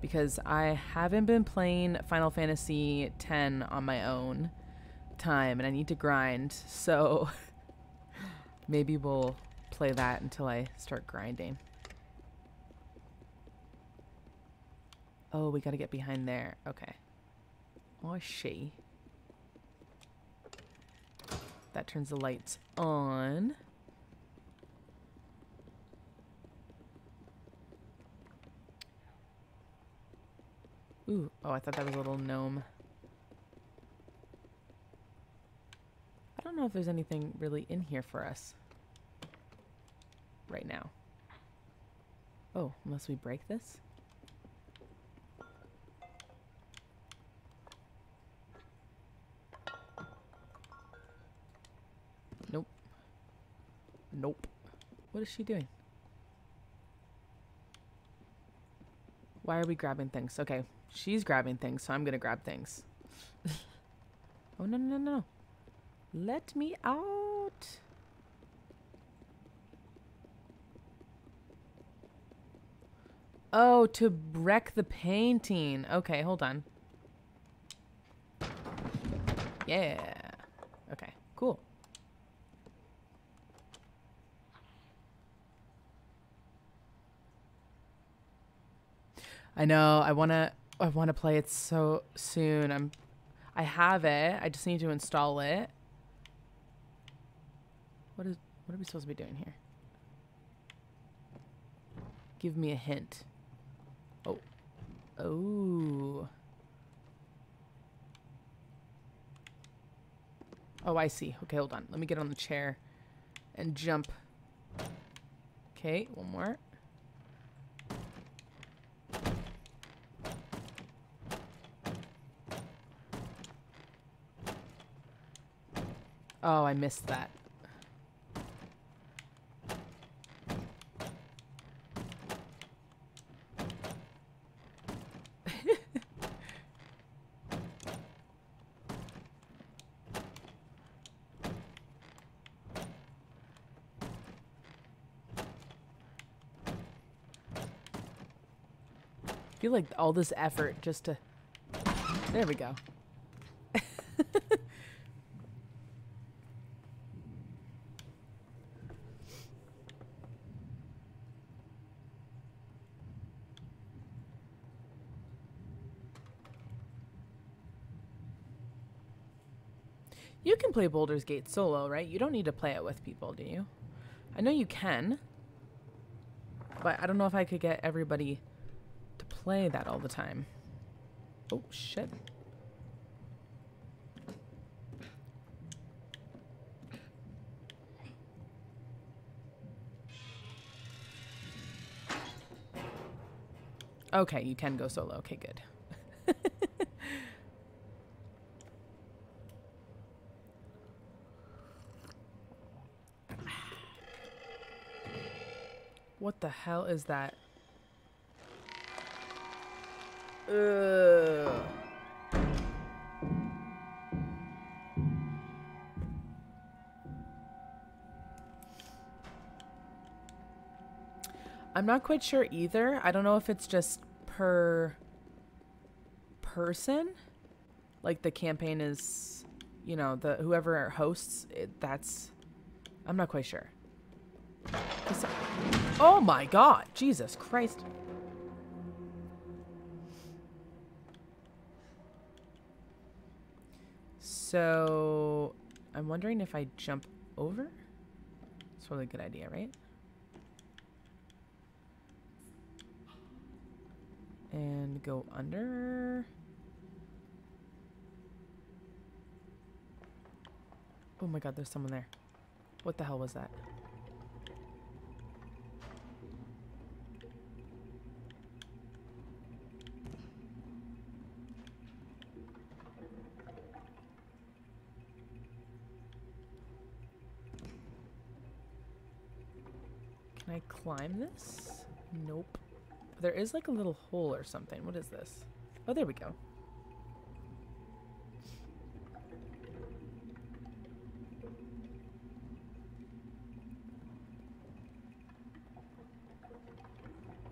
Because I haven't been playing Final Fantasy ten on my own time, and I need to grind, so maybe we'll play that until I start grinding. Oh, we gotta get behind there. Okay. Oh, she. That turns the lights on. Ooh. Oh, I thought that was a little gnome. I don't know if there's anything really in here for us right now. Oh, unless we break this? Nope. Nope. What is she doing? Why are we grabbing things? Okay, she's grabbing things, so I'm gonna grab things. Oh, no, no, no, no. Let me out. Oh, to wreck the painting. Okay, hold on. Yeah. Okay, cool. I know, I wanna I wanna play it so soon. I'm I have it. I just need to install it. What is what are we supposed to be doing here? Give me a hint. Oh. Oh. Oh, I see. Okay, hold on. Let me get on the chair and jump. Okay, one more. Oh, I missed that. I feel like all this effort just to... There we go. You can play Baldur's Gate solo, right? You don't need to play it with people, do you? I know you can, but I don't know if I could get everybody to play that all the time. Oh, shit. Okay, you can go solo. Okay, good. What the hell is that? Ugh. I'm not quite sure either. I don't know if it's just per person. Like the campaign is, you know, the whoever hosts it, that's, I'm not quite sure. Oh my God, Jesus Christ. So I'm wondering if I jump over. It's probably a good idea, right? And go under. Oh my god, there's someone there. What the hell was that? Can I climb this? Nope. There is like a little hole or something. What is this? Oh, there we go.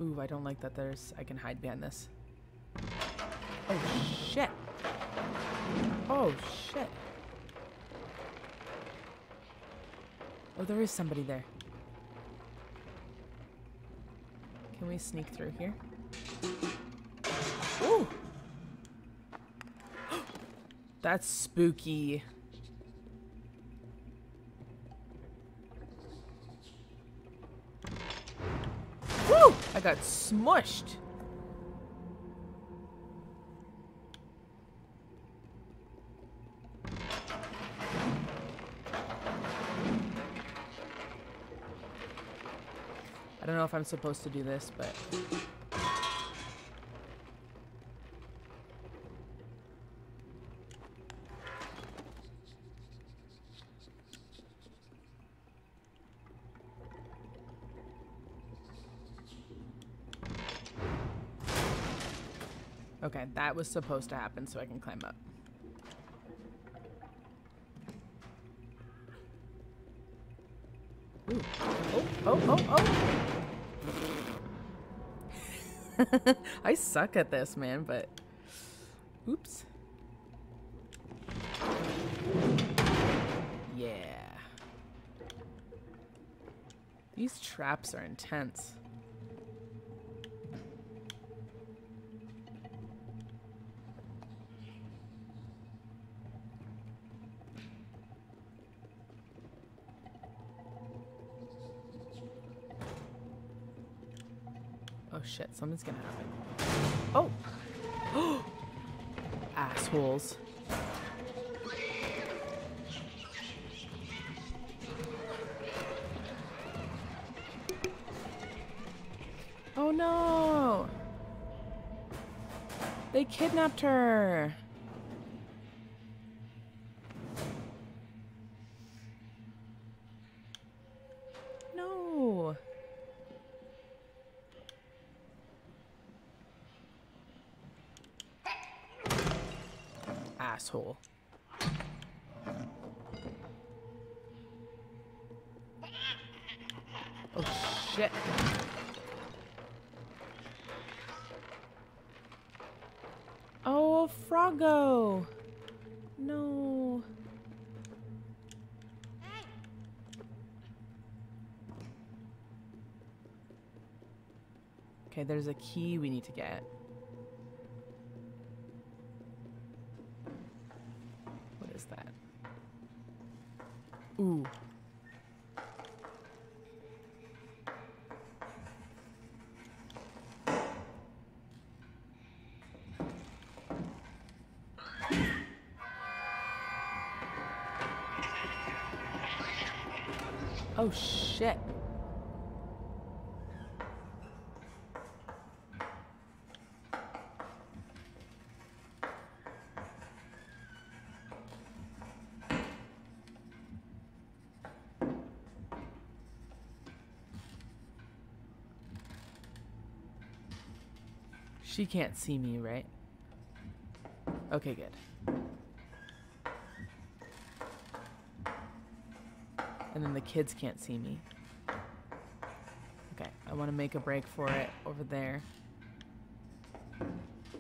Ooh, I don't like that there's... I can hide behind this. Oh, shit. Oh, shit. Oh, there is somebody there. Can we sneak through here? Ooh! That's spooky. I got smushed. I don't know if I'm supposed to do this, but okay, that was supposed to happen so I can climb up. Ooh. Oh, oh, oh, oh. I suck at this, man, but... Oops. Yeah. These traps are intense. Oh shit, something's gonna happen. Oh! Oh! Assholes. Oh no! They kidnapped her! Asshole. Oh shit. Oh, Froggo. No. Okay, there's a key we need to get. Ooh. Oh shit. She can't see me, right? Okay, good. And then the kids can't see me. Okay, I want to make a break for it over there.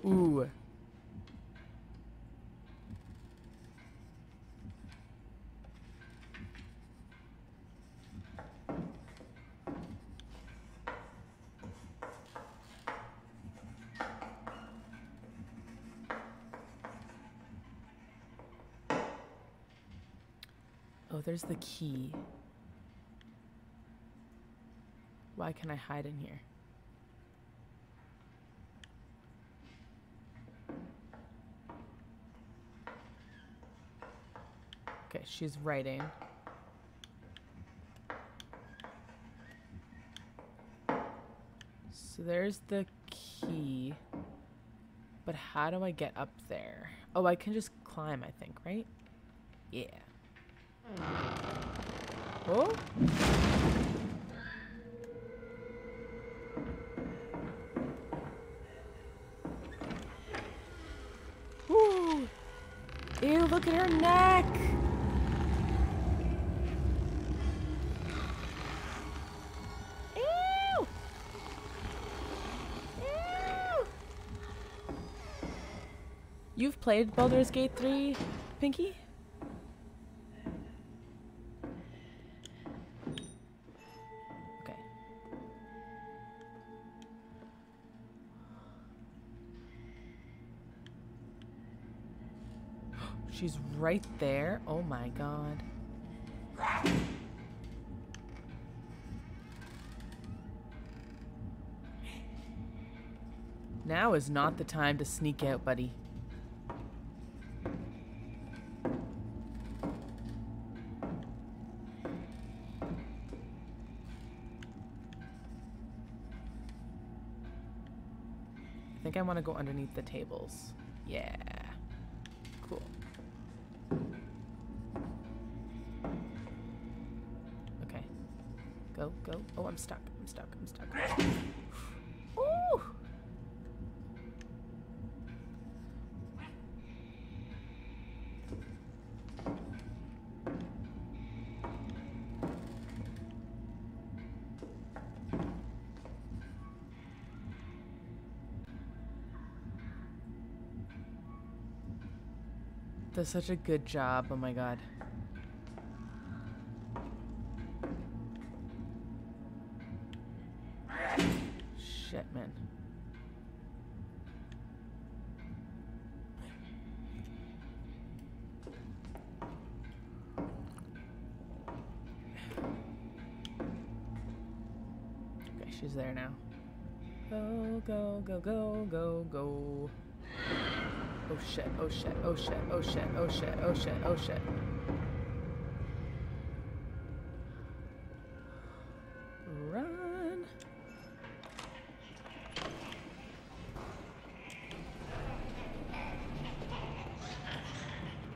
Ooh. Oh, there's the key. Why can I hide in here? Okay, she's writing. So there's the key. But how do I get up there? Oh, I can just climb, I think, right? Yeah. Oh. Ooh. Ew, look at her neck. You've played Baldur's Gate three, Pinky? Okay. She's right there. Oh my god. Now is not the time to sneak out, buddy. I think I want to go underneath the tables. Yeah. Cool. Okay. Go, go. Oh, I'm stuck. I'm stuck. I'm stuck. Ooh! Does such a good job. Oh my god. Shit, man. Okay, she's there now. Go, go, go, go, go, go. Oh shit, oh shit, oh shit, oh shit, oh shit, oh shit, oh shit. Run.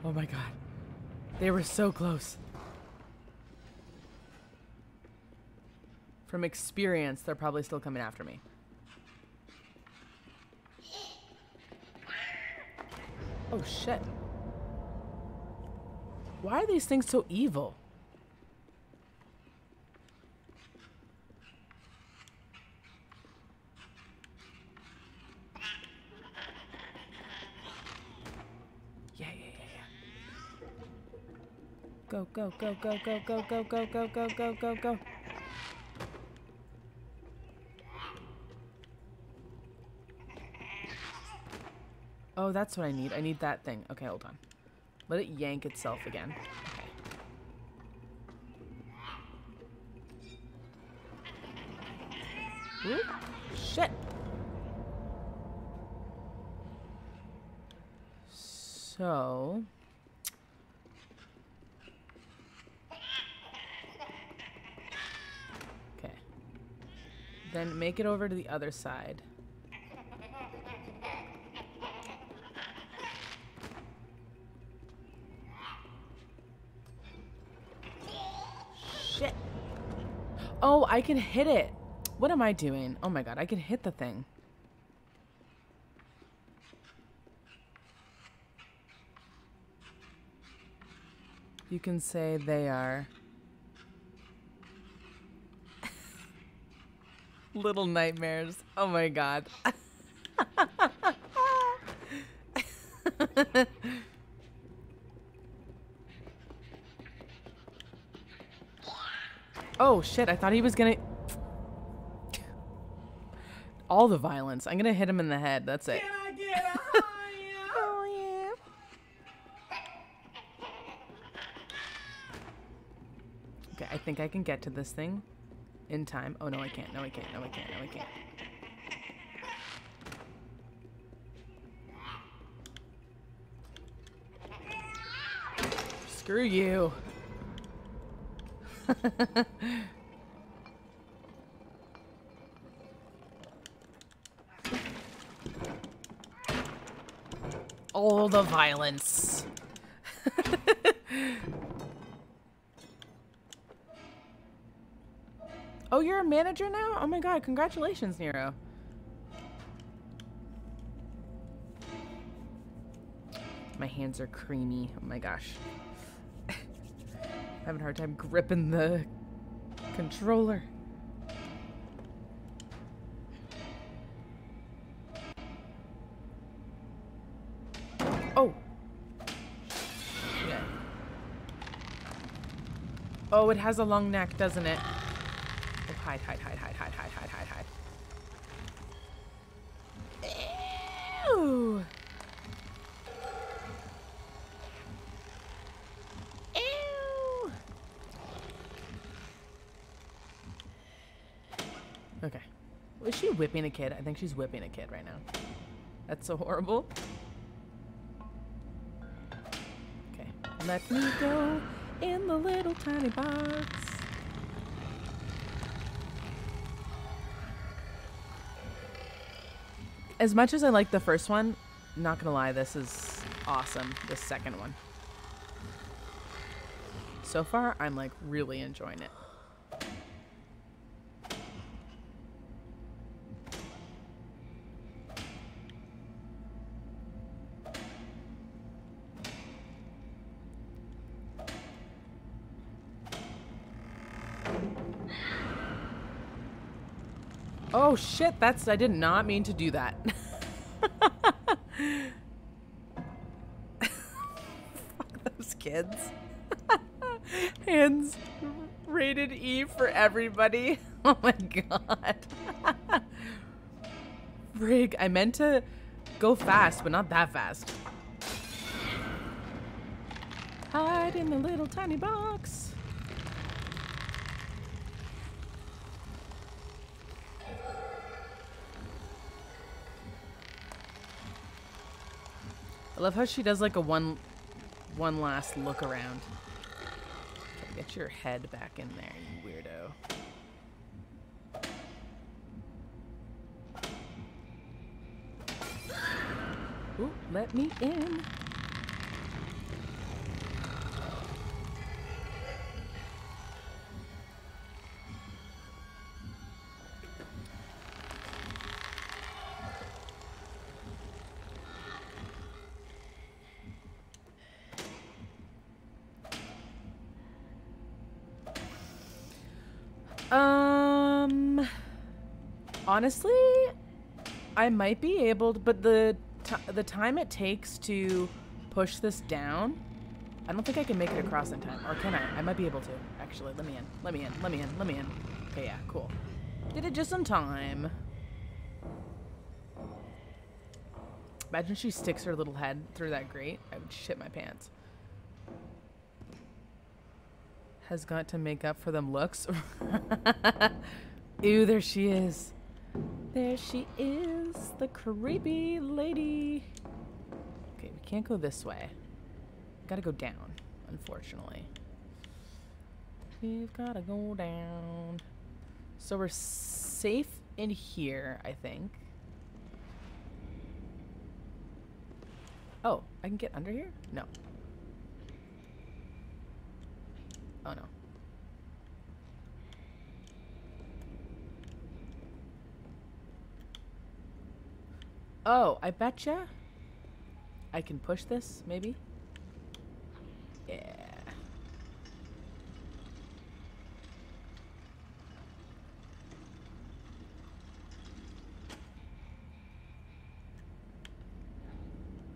Oh my god. They were so close. From experience, they're probably still coming after me. Oh shit. Why are these things so evil? Yeah, yeah, yeah, yeah. Go, go, go, go, go, go, go, go, go, go, go, go, go. Oh, that's what I need. I need that thing. Okay, hold on. Let it yank itself again. Okay. Ooh, shit. So... okay. Then make it over to the other side. Oh, I can hit it. What am I doing? Oh my god, I can hit the thing. You can say they are Little Nightmares. Oh my god. Oh shit, I thought he was gonna... all the violence. I'm gonna hit him in the head, that's it. Can I get a oh, yeah. Okay, I think I can get to this thing in time. Oh no, I can't, no I can't, no I can't, no I can't. Screw you. All the violence. Oh, you're a manager now? Oh my god, congratulations, Nero. My hands are creamy. Oh my gosh. I'm having a hard time gripping the controller. Oh. Yeah. Oh, it has a long neck, doesn't it? Oh, hide, hide, hide, hide, hide, hide, hide, hide, hide. Ew. Okay. Was she whipping a kid? I think she's whipping a kid right now. That's so horrible. Okay. Let me go in the little tiny box. As much as I like the first one, not gonna lie, this is awesome, the second one. So far, I'm like really enjoying it. Oh shit, that's, I did not mean to do that. Fuck those kids. Hands rated E for everybody. Oh my god. Rig, I meant to go fast, but not that fast. Hide in the little tiny box. I love how she does like a one, one last look around. Okay, get your head back in there, you weirdo. Ooh, let me in. Um, honestly, I might be able to, but the, t the time it takes to push this down, I don't think I can make it across in time. Or can I? I might be able to, actually. Let me in. Let me in. Let me in. Let me in. Okay, yeah, cool. Did it just in time. Imagine she sticks her little head through that grate. I would shit my pants. Has got to make up for them looks. Ew, there she is. There she is, the creepy lady. Okay, we can't go this way. Gotta go down, unfortunately. We've gotta go down. So we're safe in here, I think. Oh, I can get under here? No. Oh no. Oh, I betcha I can push this, maybe? Yeah.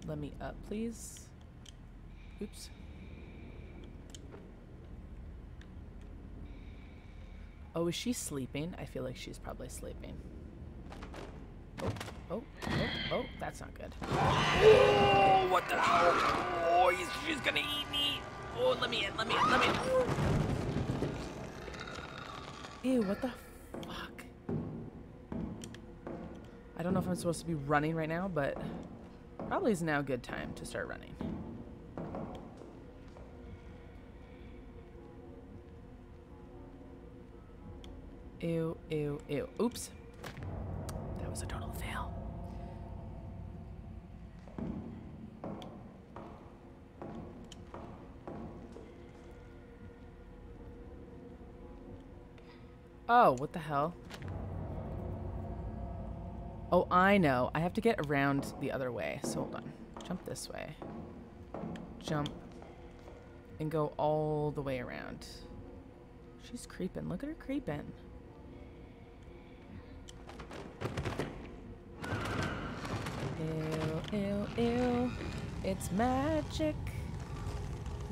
Let me up, please. Oops. Oh, is she sleeping? I feel like she's probably sleeping. Oh, oh, oh, oh, that's not good. Oh, what the hell? Oh, he's, she's gonna eat me. Oh, let me in, let me in, let me in. Ew, what the fuck? I don't know if I'm supposed to be running right now, but probably is now a good time to start running. Ew, ew, ew. Oops. That was a total fail. Oh, what the hell? Oh, I know. I have to get around the other way. So hold on. Jump this way. Jump. And go all the way around. She's creeping. Look at her creeping. Ew, ew, ew. It's magic.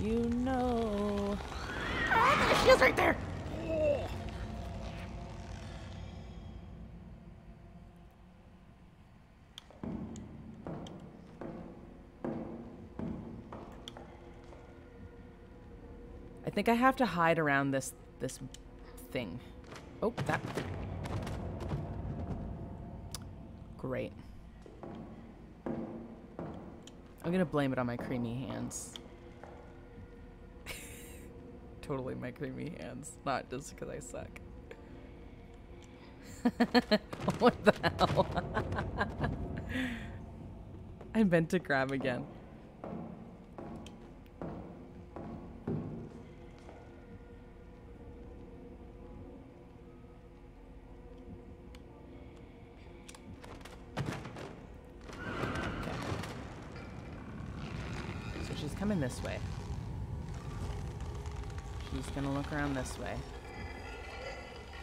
You know. Ah, there she is right there! I think I have to hide around this this thing. Oh, that. Great. I'm gonna blame it on my creamy hands. Totally my creamy hands, not just because I suck. What the hell? I meant to grab again. This way. She's gonna look around this way.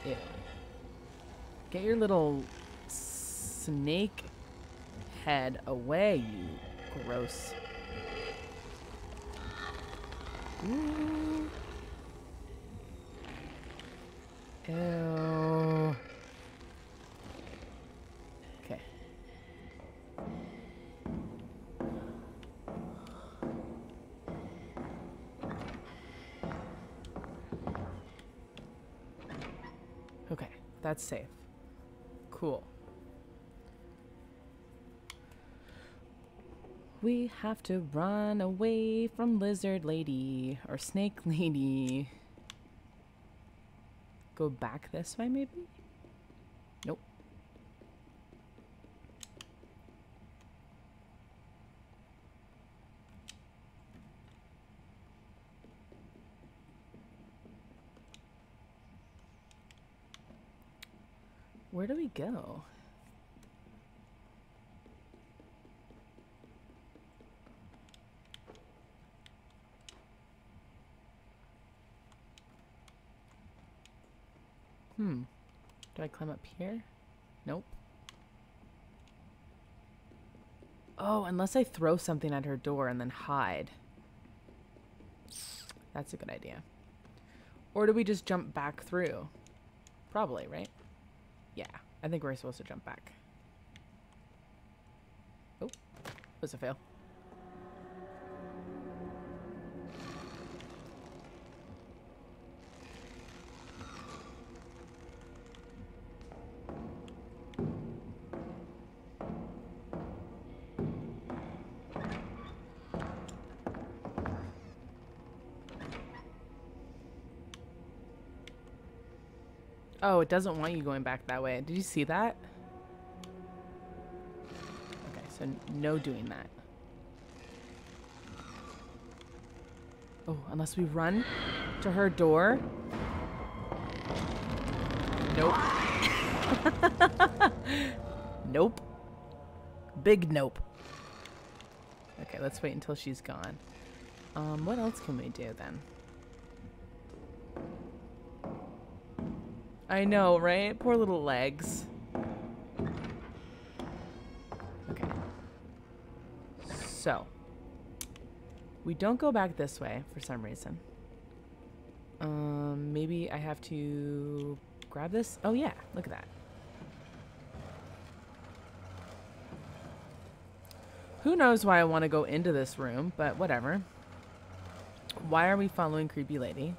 Ew. Get your little snake head away, you gross. Ooh. Ew. Okay. That's safe. Cool. We have to run away from lizard lady or snake lady. Go back this way maybe? Nope. Where do we go? Hmm. Do I climb up here? Nope. Oh, unless I throw something at her door and then hide. That's a good idea. Or do we just jump back through? Probably, right? Yeah, I think we're supposed to jump back. Oh, was a fail. Oh, it doesn't want you going back that way. Did you see that? Okay, so no doing that. Oh, unless we run to her door. Nope. Nope. Big nope. Okay, let's wait until she's gone. Um, what else can we do then? I know, right? Poor little legs. Okay. So. We don't go back this way for some reason. Um, maybe I have to grab this? Oh yeah, look at that. Who knows why I want to go into this room, but whatever. Why are we following creepy lady?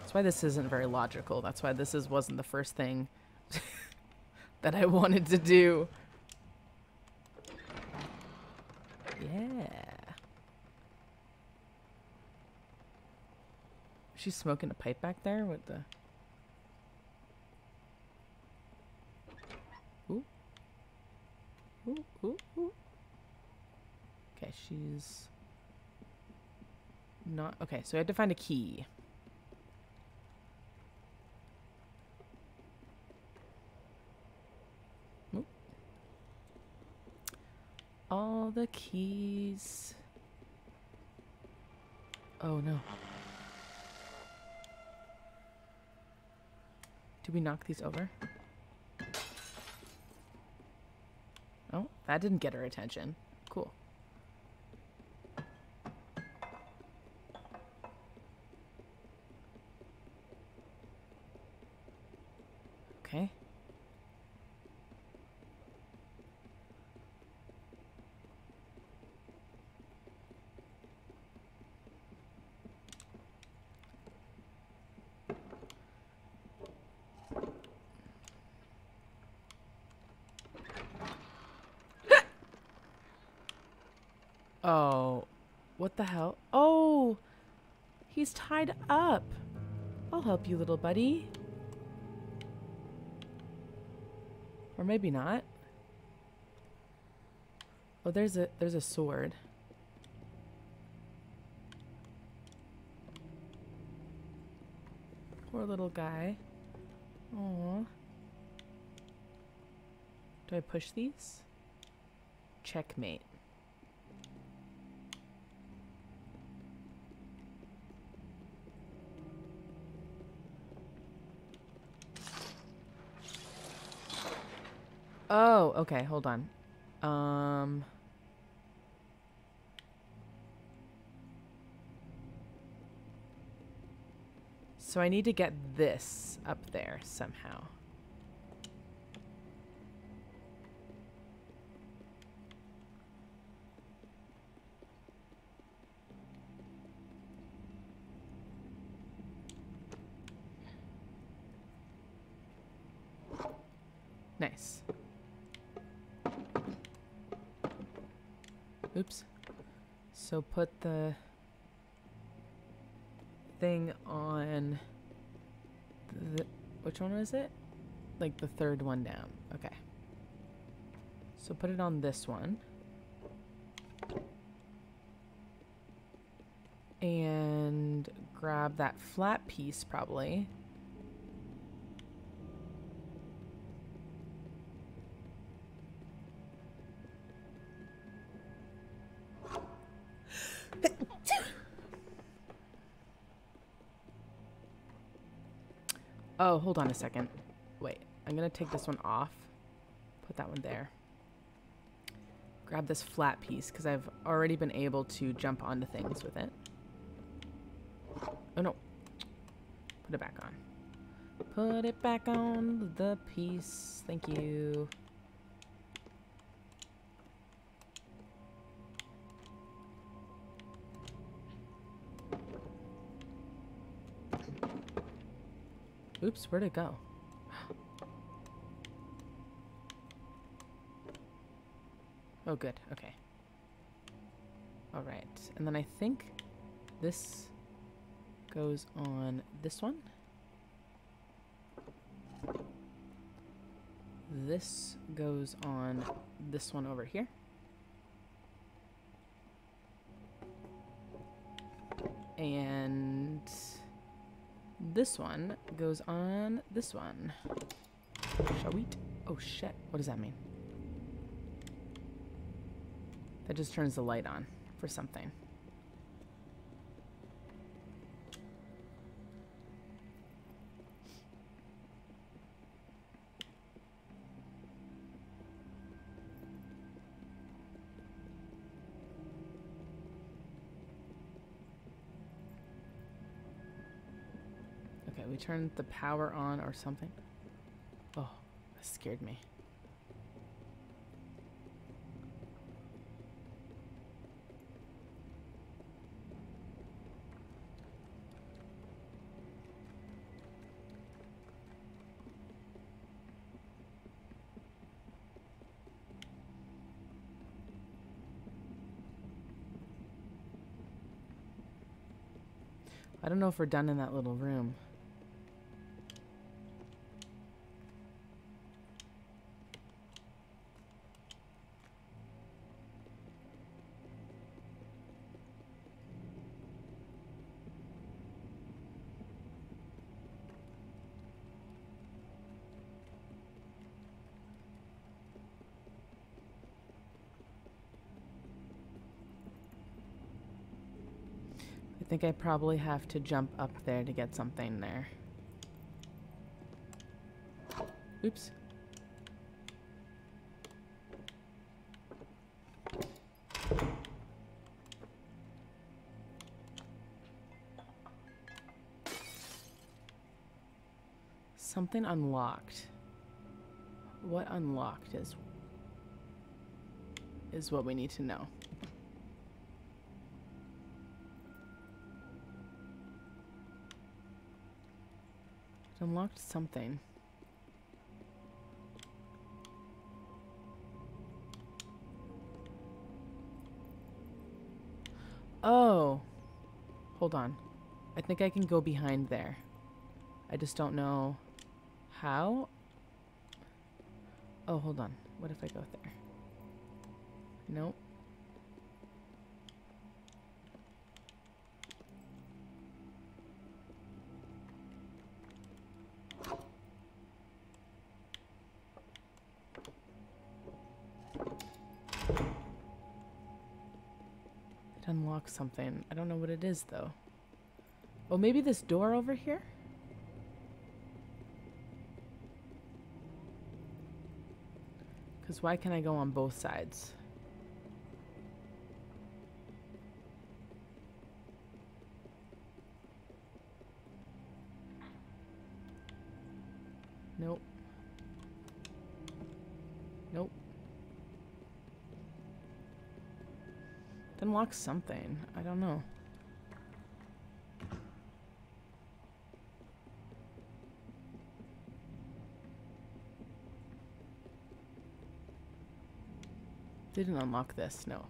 That's why this isn't very logical. That's why this is wasn't the first thing that I wanted to do. Yeah. She's smoking a pipe back there with the... Ooh. Ooh, ooh, ooh. Okay, she's... Not... Okay, so I had to find a key. Ooh. All the keys... Oh, no. Did we knock these over? Oh, that didn't get her attention. Cool. Okay. Oh, what the hell? Oh, he's tied up. I'll help you, little buddy. Or maybe not. Oh, there's a there's a sword. Poor little guy. Aw. Do I push these? Checkmate. Oh, okay, hold on. Um So I need to get this up there somehow. Nice. Oops. So put the thing on the, which one was it? Like the third one down. Okay. So put it on this one. And grab that flat piece probably. Oh, hold on a second. Wait, I'm gonna take this one off. Put that one there. Grab this flat piece because I've already been able to jump onto things with it. Oh no. Put it back on. Put it back on the piece. Thank you. Oops, where'd it go? Oh, good. Okay. All right. And then I think this goes on this one. This goes on this one over here. And... this one goes on this one. Shall we? Oh shit, what does that mean? That just turns the light on for something. We turned the power on or something. Oh, that scared me. I don't know if we're done in that little room. I think I probably have to jump up there to get something there. Oops. Something unlocked. What unlocked is is what we need to know. Unlocked something. Oh, hold on. I think I can go behind there. I just don't know how. Oh, hold on. What if I go there? Nope. Unlock something. I don't know what it is though. Oh, maybe this door over here? Because why can I go on both sides? Nope. Nope. Unlock something. I don't know. Didn't unlock this, no.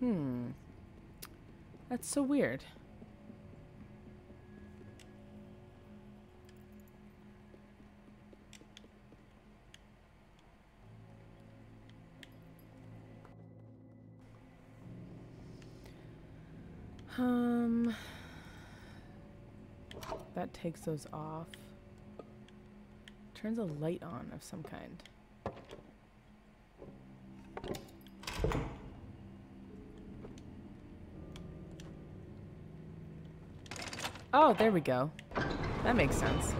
Hmm. That's so weird. Um, that takes those off. Turns a light on of some kind. Oh, there we go. That makes sense.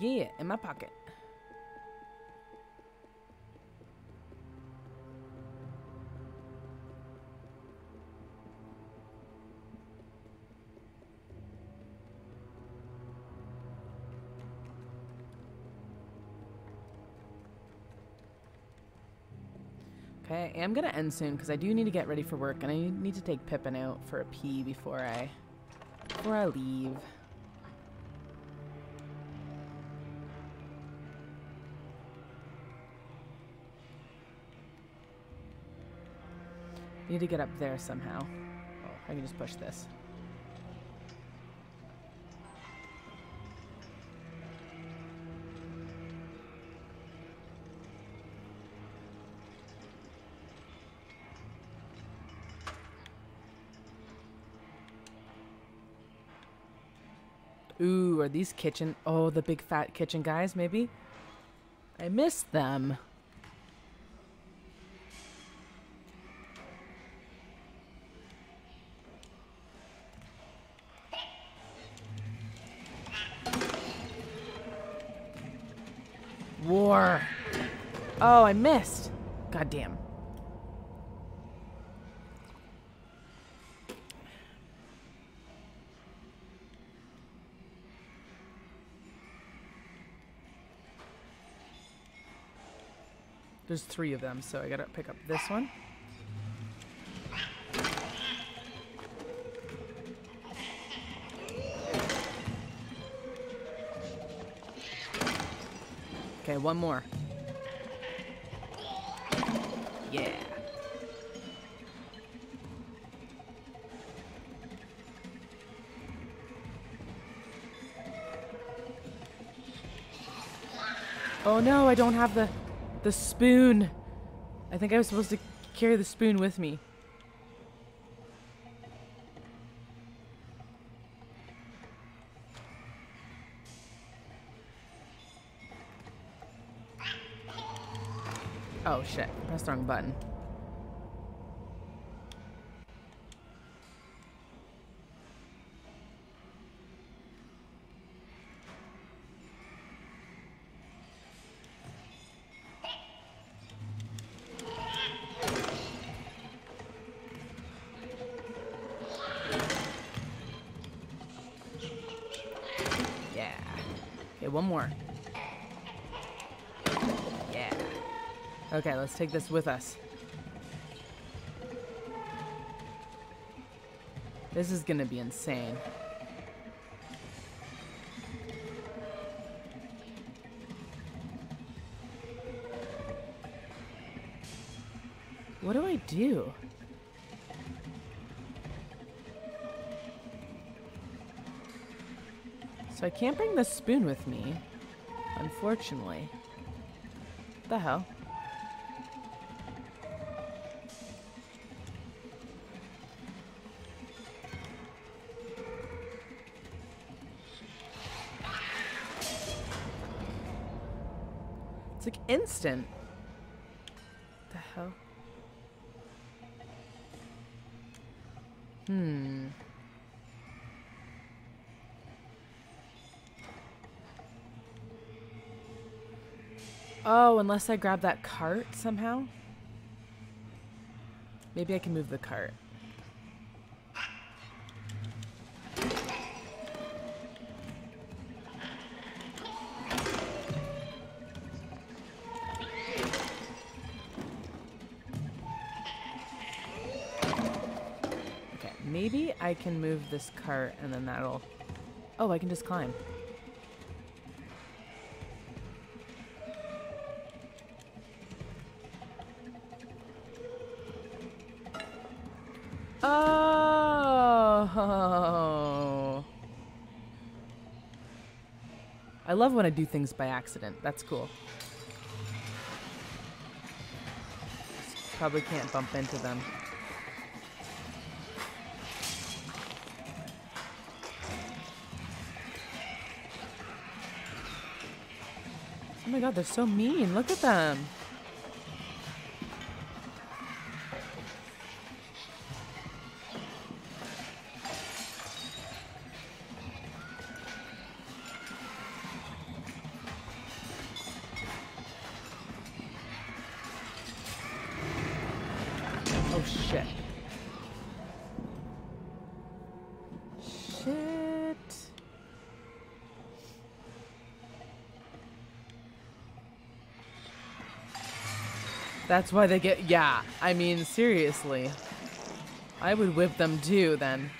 Yeah, in my pocket. Okay, I am gonna end soon because I do need to get ready for work and I need to take Pippin out for a pee before I before I leave. Need to get up there somehow. Oh, I can just push this. Ooh, are these kitchen? Oh, the big fat kitchen guys, maybe? I missed them. War. Oh, I missed. God damn. There's three of them, so I gotta pick up this one. Okay, one more. Yeah. Oh no, I don't have the the spoon. I think I was supposed to carry the spoon with me. Oh shit, pressed the wrong button. One more. Yeah. Okay, let's take this with us. This is gonna be insane. What do I do? So I can't bring the spoon with me, unfortunately. What the hell? It's like instant. What the hell? Hmm. Oh, unless I grab that cart somehow. Maybe I can move the cart. Okay, maybe I can move this cart and then that'll... Oh, I can just climb. Oh, I love when I do things by accident. That's cool. Just probably can't bump into them. Oh my god, they're so mean. Look at them. Oh shit. Shit. That's why they get, yeah, I mean seriously. I would whip them too then.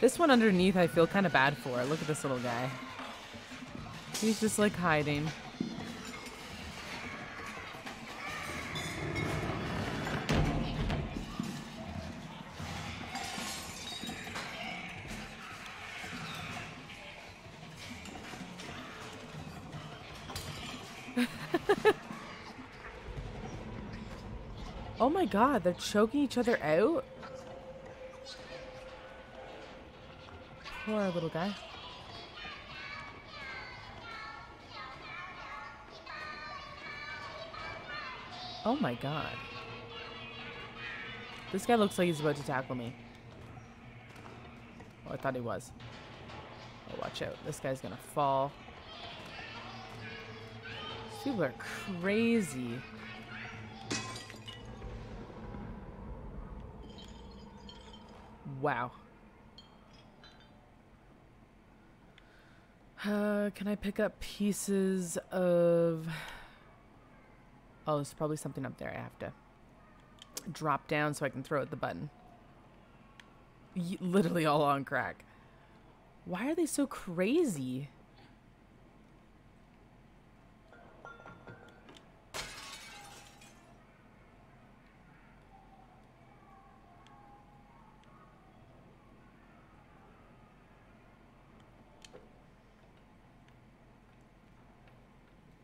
This one underneath I feel kind of bad for. Look at this little guy. He's just like hiding. Oh my god, they're choking each other out? Poor little guy. Oh my god. This guy looks like he's about to tackle me. Oh, I thought he was. Oh, watch out. This guy's gonna fall. These people are crazy. Wow. Uh, can I pick up pieces of... Oh, there's probably something up there I have to drop down so I can throw at the button. Y- literally all on crack. Why are they so crazy?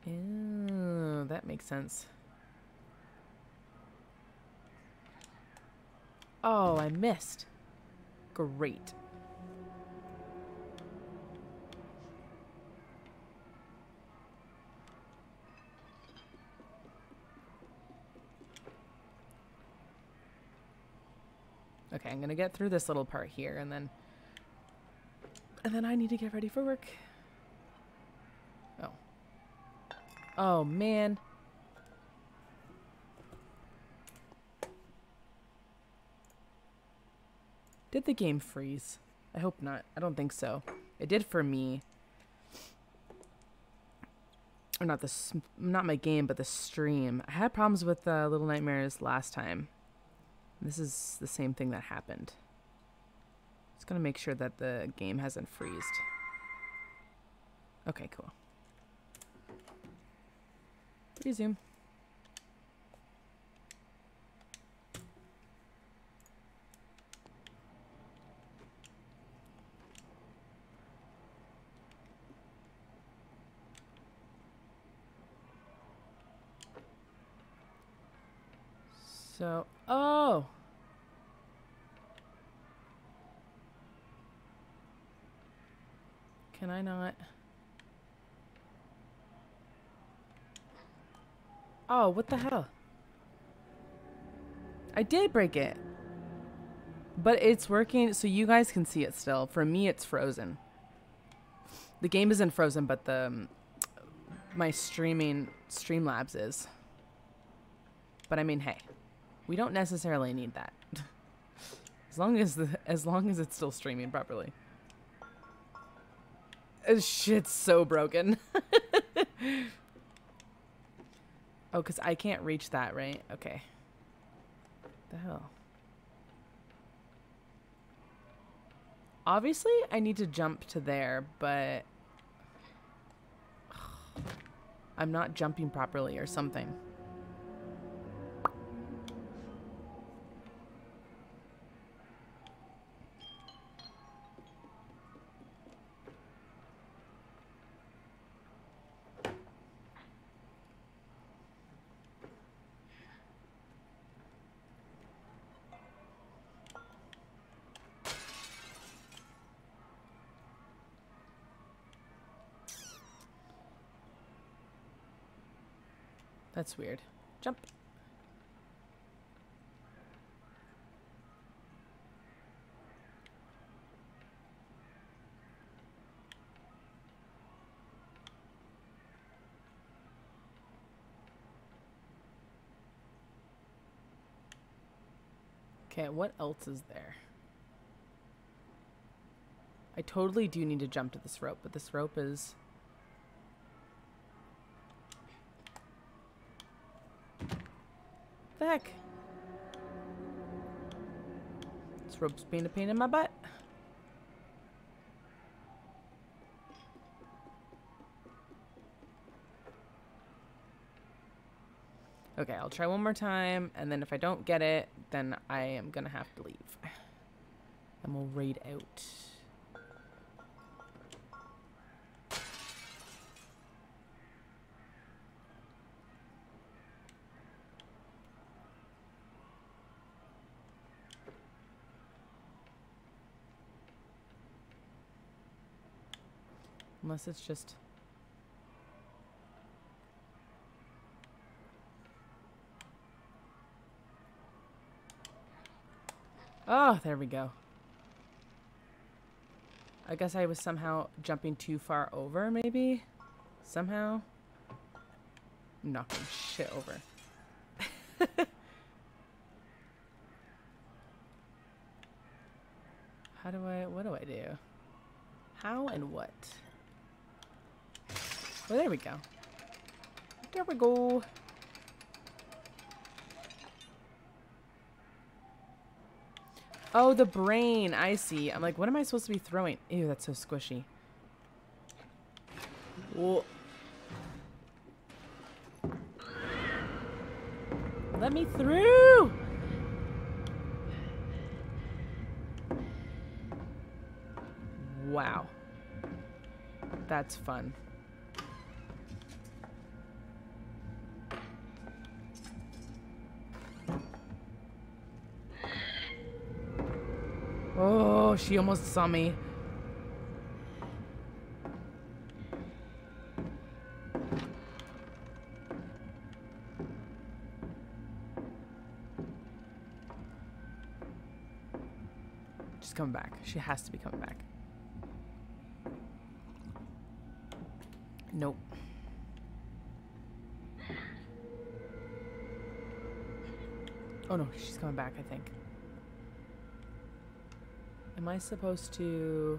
Oh, that makes sense. Oh, I missed. Great. Okay, I'm gonna get through this little part here, and then and then I need to get ready for work. Oh. Oh man. Did the game freeze? I hope not. I don't think so. It did for me. Or not the not my game, but the stream. I had problems with uh, Little Nightmares last time. This is the same thing that happened. Just gonna make sure that the game hasn't freezed. Okay, cool. Resume. So, oh! Can I not? Oh, what the hell? I did break it. But it's working, so you guys can see it still. For me, it's frozen. The game isn't frozen, but the my streaming Streamlabs is. But I mean, hey. We don't necessarily need that. As long as the, as long as it's still streaming properly. This shit's so broken. Oh, because I can't reach that, right? Okay. What the hell? Obviously, I need to jump to there, but... I'm not jumping properly or something. That's weird. Jump. Okay, what else is there? I totally do need to jump to this rope, but this rope is... What the heck? This rope's being a pain in my butt. Okay, I'll try one more time, and then if I don't get it, then I am gonna have to leave. And we'll raid out. Unless it's just... Oh, there we go. I guess I was somehow jumping too far over, maybe? Somehow? I'm knocking shit over. How do I, what do I do? How and what? Well, there we go. There we go. Oh, the brain. I see. I'm like, what am I supposed to be throwing? Ew, that's so squishy. Whoa. Let me through! Wow. That's fun. Oh, she almost saw me. She's coming back. She has to be coming back. Nope. Oh no, she's coming back, I think. Am I supposed to...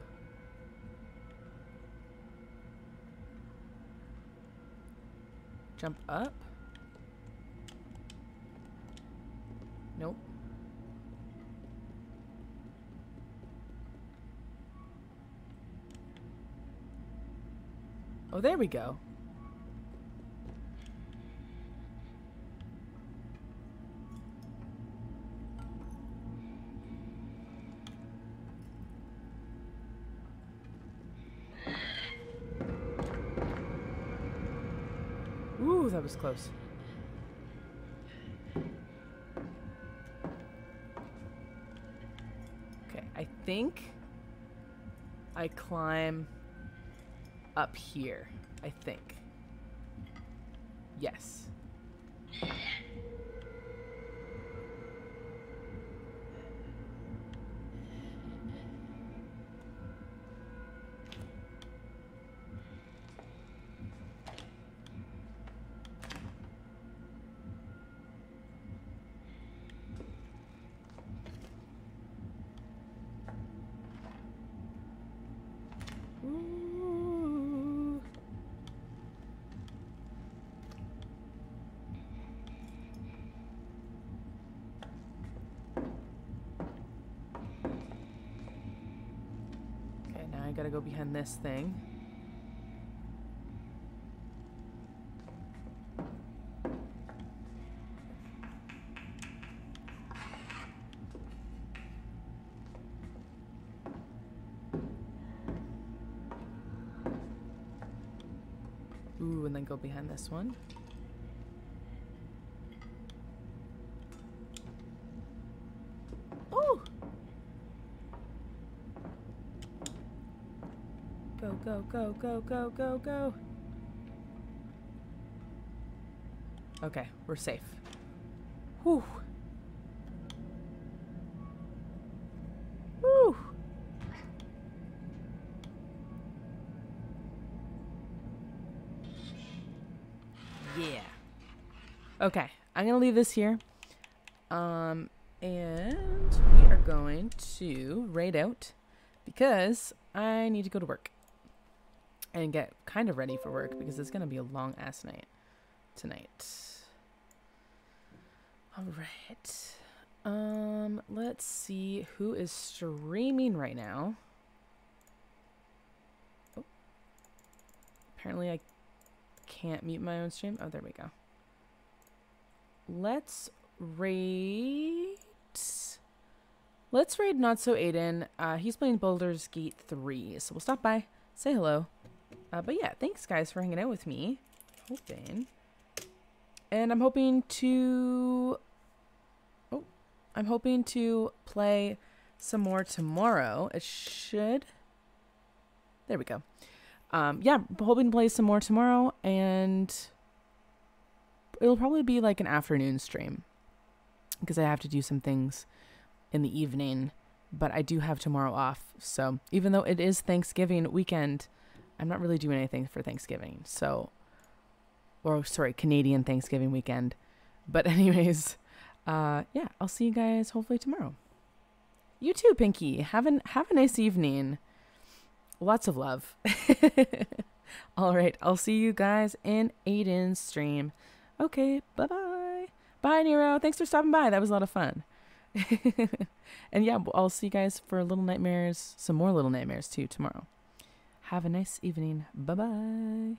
jump up? Nope. Oh, there we go. Ooh, that was close. Okay, I think I climb up here, I think. Yes. Gotta go behind this thing. Ooh, and then go behind this one. Go, go, go, go, go, go. Okay, we're safe. Whew. Whew. Yeah. Okay, I'm gonna leave this here. Um, and we are going to raid out because I need to go to work. And get kind of ready for work because it's going to be a long ass night tonight. All right. Um, let's see who is streaming right now. Oh. Apparently I can't mute my own stream. Oh, there we go. Let's raid. Let's raid Not So Aiden. Uh, he's playing Baldur's Gate three. So we'll stop by, say hello. Uh, but yeah, thanks guys for hanging out with me. Hoping. And I'm hoping to... Oh, I'm hoping to play some more tomorrow. It should... There we go. Um, yeah, I'm hoping to play some more tomorrow. And it'll probably be like an afternoon stream. Because I have to do some things in the evening. But I do have tomorrow off. So even though it is Thanksgiving weekend... I'm not really doing anything for Thanksgiving, so, or sorry, Canadian Thanksgiving weekend. But anyways, uh, yeah, I'll see you guys hopefully tomorrow. You too, Pinky. Have an have a nice evening. Lots of love. All right, I'll see you guys in Aiden's stream. Okay, bye-bye. Bye, Nero. Thanks for stopping by. That was a lot of fun. And yeah, I'll see you guys for Little Nightmares, some more Little Nightmares too tomorrow. Have a nice evening. Bye-bye.